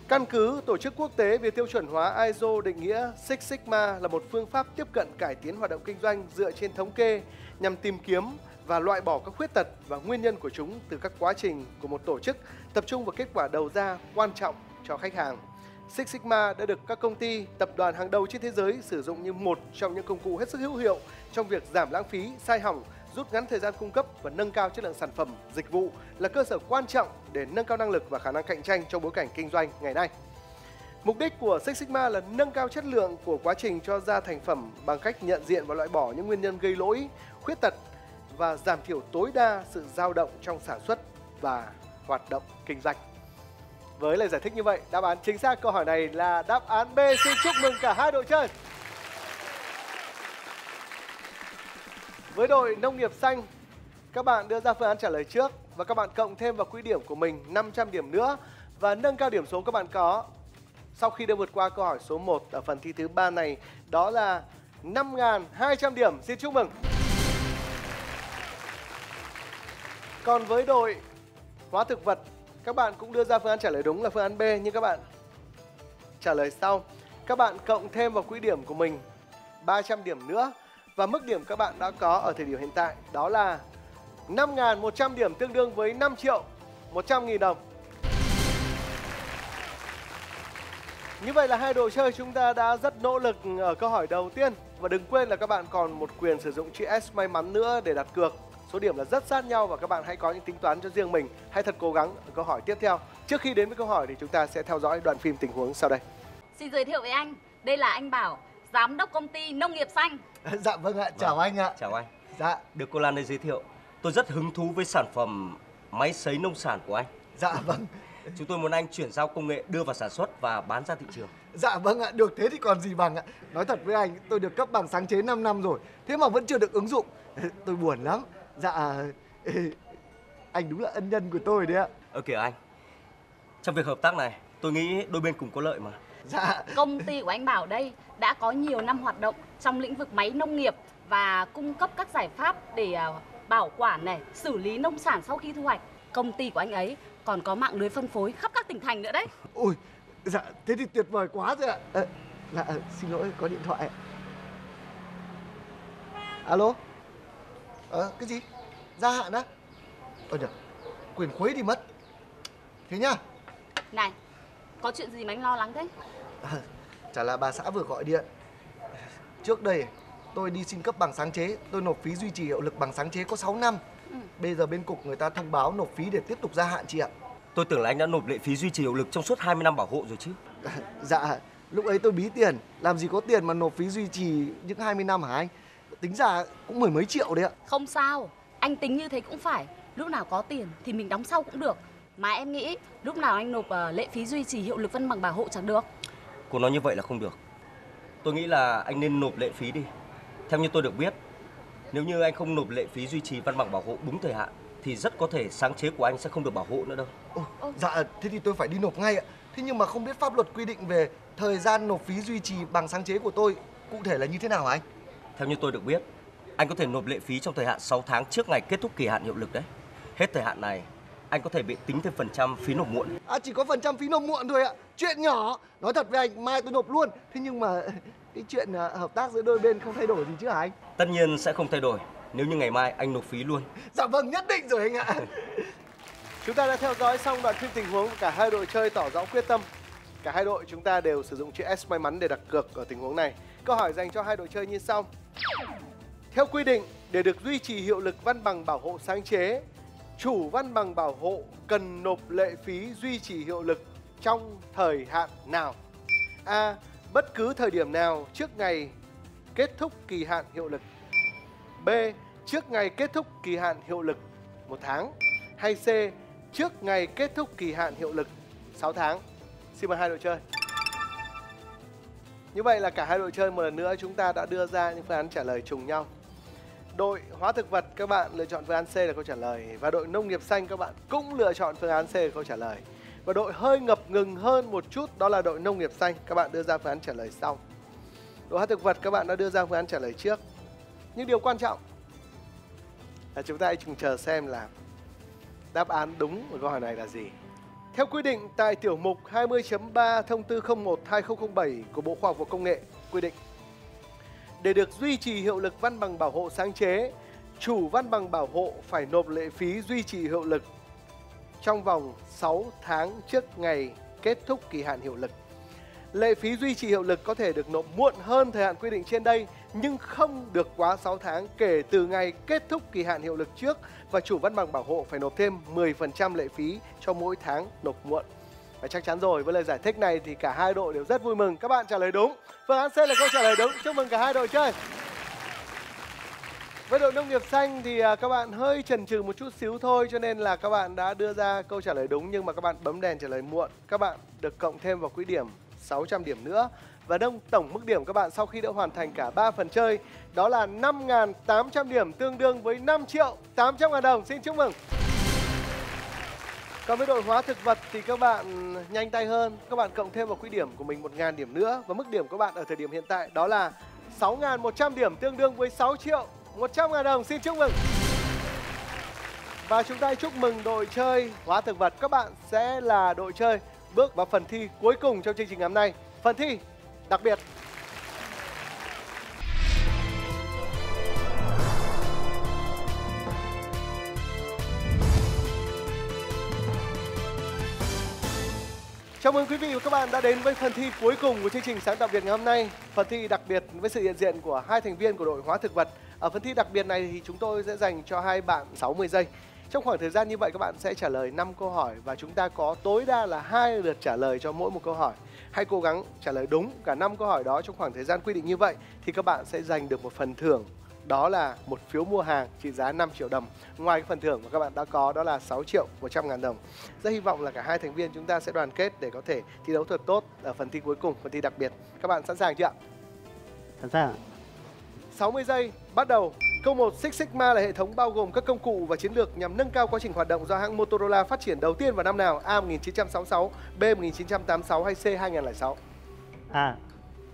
Căn cứ Tổ chức Quốc tế về tiêu chuẩn hóa i ét ô định nghĩa Six Sigma là một phương pháp tiếp cận cải tiến hoạt động kinh doanh dựa trên thống kê nhằm tìm kiếm và loại bỏ các khuyết tật và nguyên nhân của chúng từ các quá trình của một tổ chức, tập trung vào kết quả đầu ra quan trọng cho khách hàng. Six Sigma đã được các công ty, tập đoàn hàng đầu trên thế giới sử dụng như một trong những công cụ hết sức hữu hiệu trong việc giảm lãng phí, sai hỏng, rút ngắn thời gian cung cấp và nâng cao chất lượng sản phẩm, dịch vụ, là cơ sở quan trọng để nâng cao năng lực và khả năng cạnh tranh trong bối cảnh kinh doanh ngày nay. Mục đích của Six Sigma là nâng cao chất lượng của quá trình cho ra thành phẩm bằng cách nhận diện và loại bỏ những nguyên nhân gây lỗi, khuyết tật và giảm thiểu tối đa sự dao động trong sản xuất và hoạt động kinh doanh. Với lời giải thích như vậy, đáp án chính xác câu hỏi này là đáp án B. Xin chúc mừng cả hai đội chơi. Với đội nông nghiệp xanh, các bạn đưa ra phương án trả lời trước và các bạn cộng thêm vào quỹ điểm của mình năm trăm điểm nữa và nâng cao điểm số các bạn có sau khi đã vượt qua câu hỏi số một ở phần thi thứ ba này, đó là năm nghìn hai trăm điểm. Xin chúc mừng. Còn với đội hóa thực vật, các bạn cũng đưa ra phương án trả lời đúng là phương án B, nhưng các bạn trả lời sau. Các bạn cộng thêm vào quỹ điểm của mình ba trăm điểm nữa và mức điểm các bạn đã có ở thời điểm hiện tại đó là năm nghìn một trăm điểm, tương đương với năm triệu một trăm nghìn đồng. Như vậy là hai đội chơi chúng ta đã rất nỗ lực ở câu hỏi đầu tiên. Và đừng quên là các bạn còn một quyền sử dụng chữ S may mắn nữa để đặt cược. Số điểm là rất sát nhau và các bạn hãy có những tính toán cho riêng mình. Hãy thật cố gắng ở câu hỏi tiếp theo. Trước khi đến với câu hỏi thì chúng ta sẽ theo dõi đoạn phim tình huống sau đây. Xin giới thiệu với anh, đây là anh Bảo, giám đốc công ty nông nghiệp xanh. Dạ vâng ạ, chào vâng. anh ạ. Chào anh. Dạ. Được cô Lan đây giới thiệu, tôi rất hứng thú với sản phẩm máy sấy nông sản của anh. Dạ vâng. Chúng tôi muốn anh chuyển giao công nghệ đưa vào sản xuất và bán ra thị trường. Dạ vâng ạ, được thế thì còn gì bằng ạ. Nói thật với anh, tôi được cấp bằng sáng chế năm năm rồi, thế mà vẫn chưa được ứng dụng. Tôi buồn lắm. Dạ, anh đúng là ân nhân của tôi đấy ạ. Ờ kìa anh, trong việc hợp tác này, tôi nghĩ đôi bên cùng có lợi mà. Dạ. Công ty của anh Bảo đây đã có nhiều năm hoạt động trong lĩnh vực máy nông nghiệp và cung cấp các giải pháp để bảo quản này, xử lý nông sản sau khi thu hoạch. Công ty của anh ấy còn có mạng lưới phân phối khắp các tỉnh thành nữa đấy. Ôi, dạ, thế thì tuyệt vời quá rồi ạ. À, dạ, xin lỗi, có điện thoại ạ. Alo? Ờ, à, cái gì? Gia hạn á? Ờ nhờ, quyền khuấy thì mất. Thế nhá. Này, có chuyện gì mà anh lo lắng thế? À, chả là bà xã vừa gọi điện. Trước đây, tôi đi xin cấp bằng sáng chế, tôi nộp phí duy trì hiệu lực bằng sáng chế có sáu năm. Ừ. Bây giờ bên cục người ta thông báo nộp phí để tiếp tục gia hạn chị ạ. Tôi tưởng là anh đã nộp lệ phí duy trì hiệu lực trong suốt hai mươi năm bảo hộ rồi chứ. À, dạ, lúc ấy tôi bí tiền, làm gì có tiền mà nộp phí duy trì những hai mươi năm hả anh? Tính ra cũng mười mấy triệu đấy ạ. Không sao, anh tính như thế cũng phải. Lúc nào có tiền thì mình đóng sau cũng được. Mà em nghĩ lúc nào anh nộp uh, lệ phí duy trì hiệu lực văn bằng bảo hộ chẳng được. Cô nói như vậy là không được. Tôi nghĩ là anh nên nộp lệ phí đi. Theo như tôi được biết, nếu như anh không nộp lệ phí duy trì văn bằng bảo hộ đúng thời hạn thì rất có thể sáng chế của anh sẽ không được bảo hộ nữa đâu. Ô, Ô. Dạ, thế thì tôi phải đi nộp ngay ạ. Thế nhưng mà không biết pháp luật quy định về thời gian nộp phí duy trì bằng sáng chế của tôi cụ thể là như thế nào hả anh? Theo như tôi được biết, anh có thể nộp lệ phí trong thời hạn sáu tháng trước ngày kết thúc kỳ hạn hiệu lực đấy. Hết thời hạn này, anh có thể bị tính thêm phần trăm phí nộp muộn. À, chỉ có phần trăm phí nộp muộn thôi ạ. Chuyện nhỏ. Nói thật với anh, mai tôi nộp luôn. Thế nhưng mà cái chuyện hợp tác giữa đôi bên không thay đổi gì chứ hả anh? Tất nhiên sẽ không thay đổi nếu như ngày mai anh nộp phí luôn. Dạ vâng, nhất định rồi anh ạ. Chúng ta đã theo dõi xong đoạn phim tình huống, cả hai đội chơi tỏ rõ quyết tâm. Cả hai đội chúng ta đều sử dụng chữ S may mắn để đặt cược ở tình huống này. Câu hỏi dành cho hai đội chơi như sau. Theo quy định, để được duy trì hiệu lực văn bằng bảo hộ sáng chế, chủ văn bằng bảo hộ cần nộp lệ phí duy trì hiệu lực trong thời hạn nào? A. Bất cứ thời điểm nào trước ngày kết thúc kỳ hạn hiệu lực. B. Trước ngày kết thúc kỳ hạn hiệu lực một tháng. Hay C. Trước ngày kết thúc kỳ hạn hiệu lực sáu tháng. Xin mời hai đội chơi. Như vậy là cả hai đội chơi một lần nữa chúng ta đã đưa ra những phương án trả lời trùng nhau. Đội hóa thực vật các bạn lựa chọn phương án C là câu trả lời. Và đội nông nghiệp xanh các bạn cũng lựa chọn phương án C là câu trả lời. Và đội hơi ngập ngừng hơn một chút đó là đội nông nghiệp xanh. Các bạn đưa ra phương án trả lời sau. Đội hóa thực vật các bạn đã đưa ra phương án trả lời trước. Nhưng điều quan trọng là chúng ta hãy cùng chờ xem là Đáp án đúng của câu hỏi này là gì? Theo quy định tại tiểu mục hai mươi chấm ba thông tư không một hai nghìn không trăm linh bảy của Bộ Khoa học và Công nghệ quy định, để được duy trì hiệu lực văn bằng bảo hộ sáng chế, chủ văn bằng bảo hộ phải nộp lệ phí duy trì hiệu lực trong vòng sáu tháng trước ngày kết thúc kỳ hạn hiệu lực. Lệ phí duy trì hiệu lực có thể được nộp muộn hơn thời hạn quy định trên đây, nhưng không được quá sáu tháng kể từ ngày kết thúc kỳ hạn hiệu lực trước, và chủ văn bằng bảo hộ phải nộp thêm mười phần trăm lệ phí cho mỗi tháng nộp muộn. Và chắc chắn rồi, với lời giải thích này thì cả hai đội đều rất vui mừng. Các bạn trả lời đúng. Phương án C là câu trả lời đúng. Chúc mừng cả hai đội chơi. Với đội nông nghiệp xanh thì các bạn hơi chần chừ một chút xíu thôi, cho nên là các bạn đã đưa ra câu trả lời đúng nhưng mà các bạn bấm đèn trả lời muộn. Các bạn được cộng thêm vào quỹ điểm sáu trăm điểm nữa. Và nâng tổng mức điểm các bạn sau khi đã hoàn thành cả ba phần chơi, đó là năm nghìn tám trăm điểm, tương đương với năm triệu tám trăm ngàn đồng. Xin chúc mừng. Còn với đội hóa thực vật thì các bạn nhanh tay hơn. Các bạn cộng thêm vào quỹ điểm của mình một nghìn điểm nữa. Và mức điểm của bạn ở thời điểm hiện tại đó là sáu nghìn một trăm điểm, tương đương với sáu triệu một trăm ngàn đồng. Xin chúc mừng. Và chúng ta chúc mừng đội chơi hóa thực vật. Các bạn sẽ là đội chơi bước vào phần thi cuối cùng trong chương trình ngày hôm nay. Phần thi đặc biệt. Chào mừng quý vị và các bạn đã đến với phần thi cuối cùng của chương trình Sáng tạo Việt ngày hôm nay. Phần thi đặc biệt với sự hiện diện của hai thành viên của đội hóa thực vật. Ở phần thi đặc biệt này thì chúng tôi sẽ dành cho hai bạn sáu mươi giây. Trong khoảng thời gian như vậy các bạn sẽ trả lời năm câu hỏi và chúng ta có tối đa là hai lượt trả lời cho mỗi một câu hỏi. Hãy cố gắng trả lời đúng cả năm câu hỏi đó trong khoảng thời gian quy định như vậy thì các bạn sẽ giành được một phần thưởng, đó là một phiếu mua hàng trị giá năm triệu đồng. Ngoài cái phần thưởng mà các bạn đã có đó là sáu triệu một trăm ngàn đồng. Rất hy vọng là cả hai thành viên chúng ta sẽ đoàn kết để có thể thi đấu thật tốt ở phần thi cuối cùng, phần thi đặc biệt. Các bạn sẵn sàng chưa ạ? Sẵn sàng. sáu mươi giây, bắt đầu. Câu một, Six Sigma là hệ thống bao gồm các công cụ và chiến lược nhằm nâng cao quá trình hoạt động do hãng Motorola phát triển đầu tiên vào năm nào? A. một nghìn chín trăm sáu mươi sáu, B. một nghìn chín trăm tám mươi sáu hay C. hai nghìn không trăm lẻ sáu? A.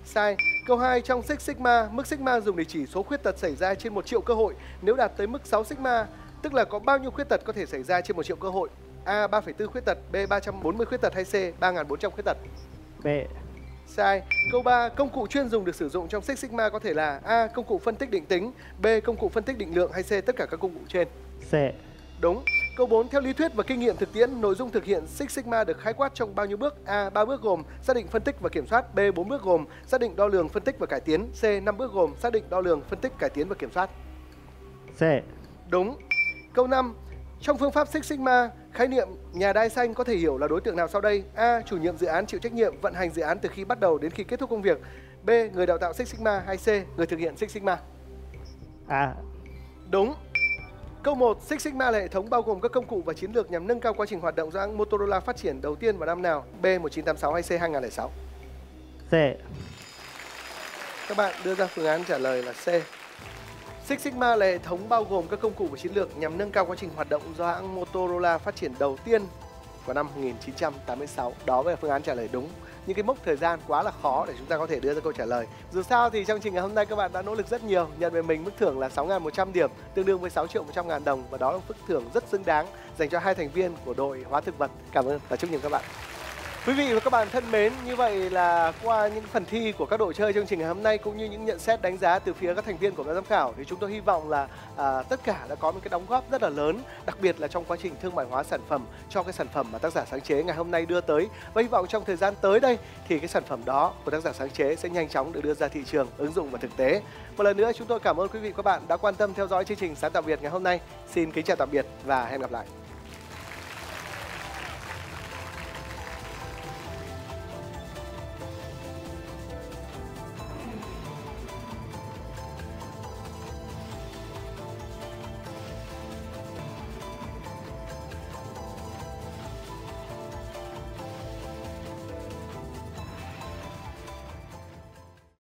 Sai. Câu hai, trong Six Sigma, mức Sigma dùng để chỉ số khuyết tật xảy ra trên một triệu cơ hội. Nếu đạt tới mức sáu Sigma, tức là có bao nhiêu khuyết tật có thể xảy ra trên một triệu cơ hội? A. ba phẩy bốn khuyết tật, B. ba trăm bốn mươi khuyết tật hay C. ba nghìn bốn trăm khuyết tật? B. Sai. Câu ba, công cụ chuyên dùng được sử dụng trong Six Sigma có thể là A. Công cụ phân tích định tính, B. Công cụ phân tích định lượng hay C. Tất cả các công cụ trên? C. Đúng. Câu bốn, theo lý thuyết và kinh nghiệm thực tiễn, nội dung thực hiện Six Sigma được khái quát trong bao nhiêu bước? A. ba bước gồm xác định, phân tích và kiểm soát, B. bốn bước gồm xác định, đo lường, phân tích và cải tiến, C. năm bước gồm xác định, đo lường, phân tích, cải tiến và kiểm soát? C. Đúng. Câu năm, trong phương pháp Six Sigma, khái niệm nhà đai xanh có thể hiểu là đối tượng nào sau đây? A. Chủ nhiệm dự án chịu trách nhiệm vận hành dự án từ khi bắt đầu đến khi kết thúc công việc, B. Người đào tạo Six Sigma hay C. Người thực hiện Six Sigma? A. Đúng. Câu một, Six Sigma là hệ thống bao gồm các công cụ và chiến lược nhằm nâng cao quá trình hoạt động do hãng Motorola phát triển đầu tiên vào năm nào? B. một nghìn chín trăm tám mươi sáu hay C. hai nghìn không trăm lẻ sáu? C. Các bạn đưa ra phương án trả lời là C. Six Sigma là hệ thống bao gồm các công cụ và chiến lược nhằm nâng cao quá trình hoạt động do hãng Motorola phát triển đầu tiên vào năm một nghìn chín trăm tám mươi sáu. Đó mới là phương án trả lời đúng. Những cái mốc thời gian quá là khó để chúng ta có thể đưa ra câu trả lời. Dù sao thì trong chương trình ngày hôm nay các bạn đã nỗ lực rất nhiều, nhận về mình mức thưởng là sáu nghìn một trăm điểm, tương đương với sáu triệu một trăm ngàn đồng, và đó là mức thưởng rất xứng đáng dành cho hai thành viên của đội hóa thực vật. Cảm ơn và chúc mừng các bạn. Quý vị và các bạn thân mến, như vậy là qua những phần thi của các đội chơi chương trình ngày hôm nay cũng như những nhận xét đánh giá từ phía các thành viên của ban giám khảo thì chúng tôi hy vọng là à, tất cả đã có một cái đóng góp rất là lớn, đặc biệt là trong quá trình thương mại hóa sản phẩm cho cái sản phẩm mà tác giả sáng chế ngày hôm nay đưa tới. Và hy vọng trong thời gian tới đây thì cái sản phẩm đó của tác giả sáng chế sẽ nhanh chóng được đưa ra thị trường, ứng dụng và thực tế. Một lần nữa chúng tôi cảm ơn quý vị và các bạn đã quan tâm theo dõi chương trình Sáng tạo Việt ngày hôm nay. Xin kính chào tạm biệt và hẹn gặp lại.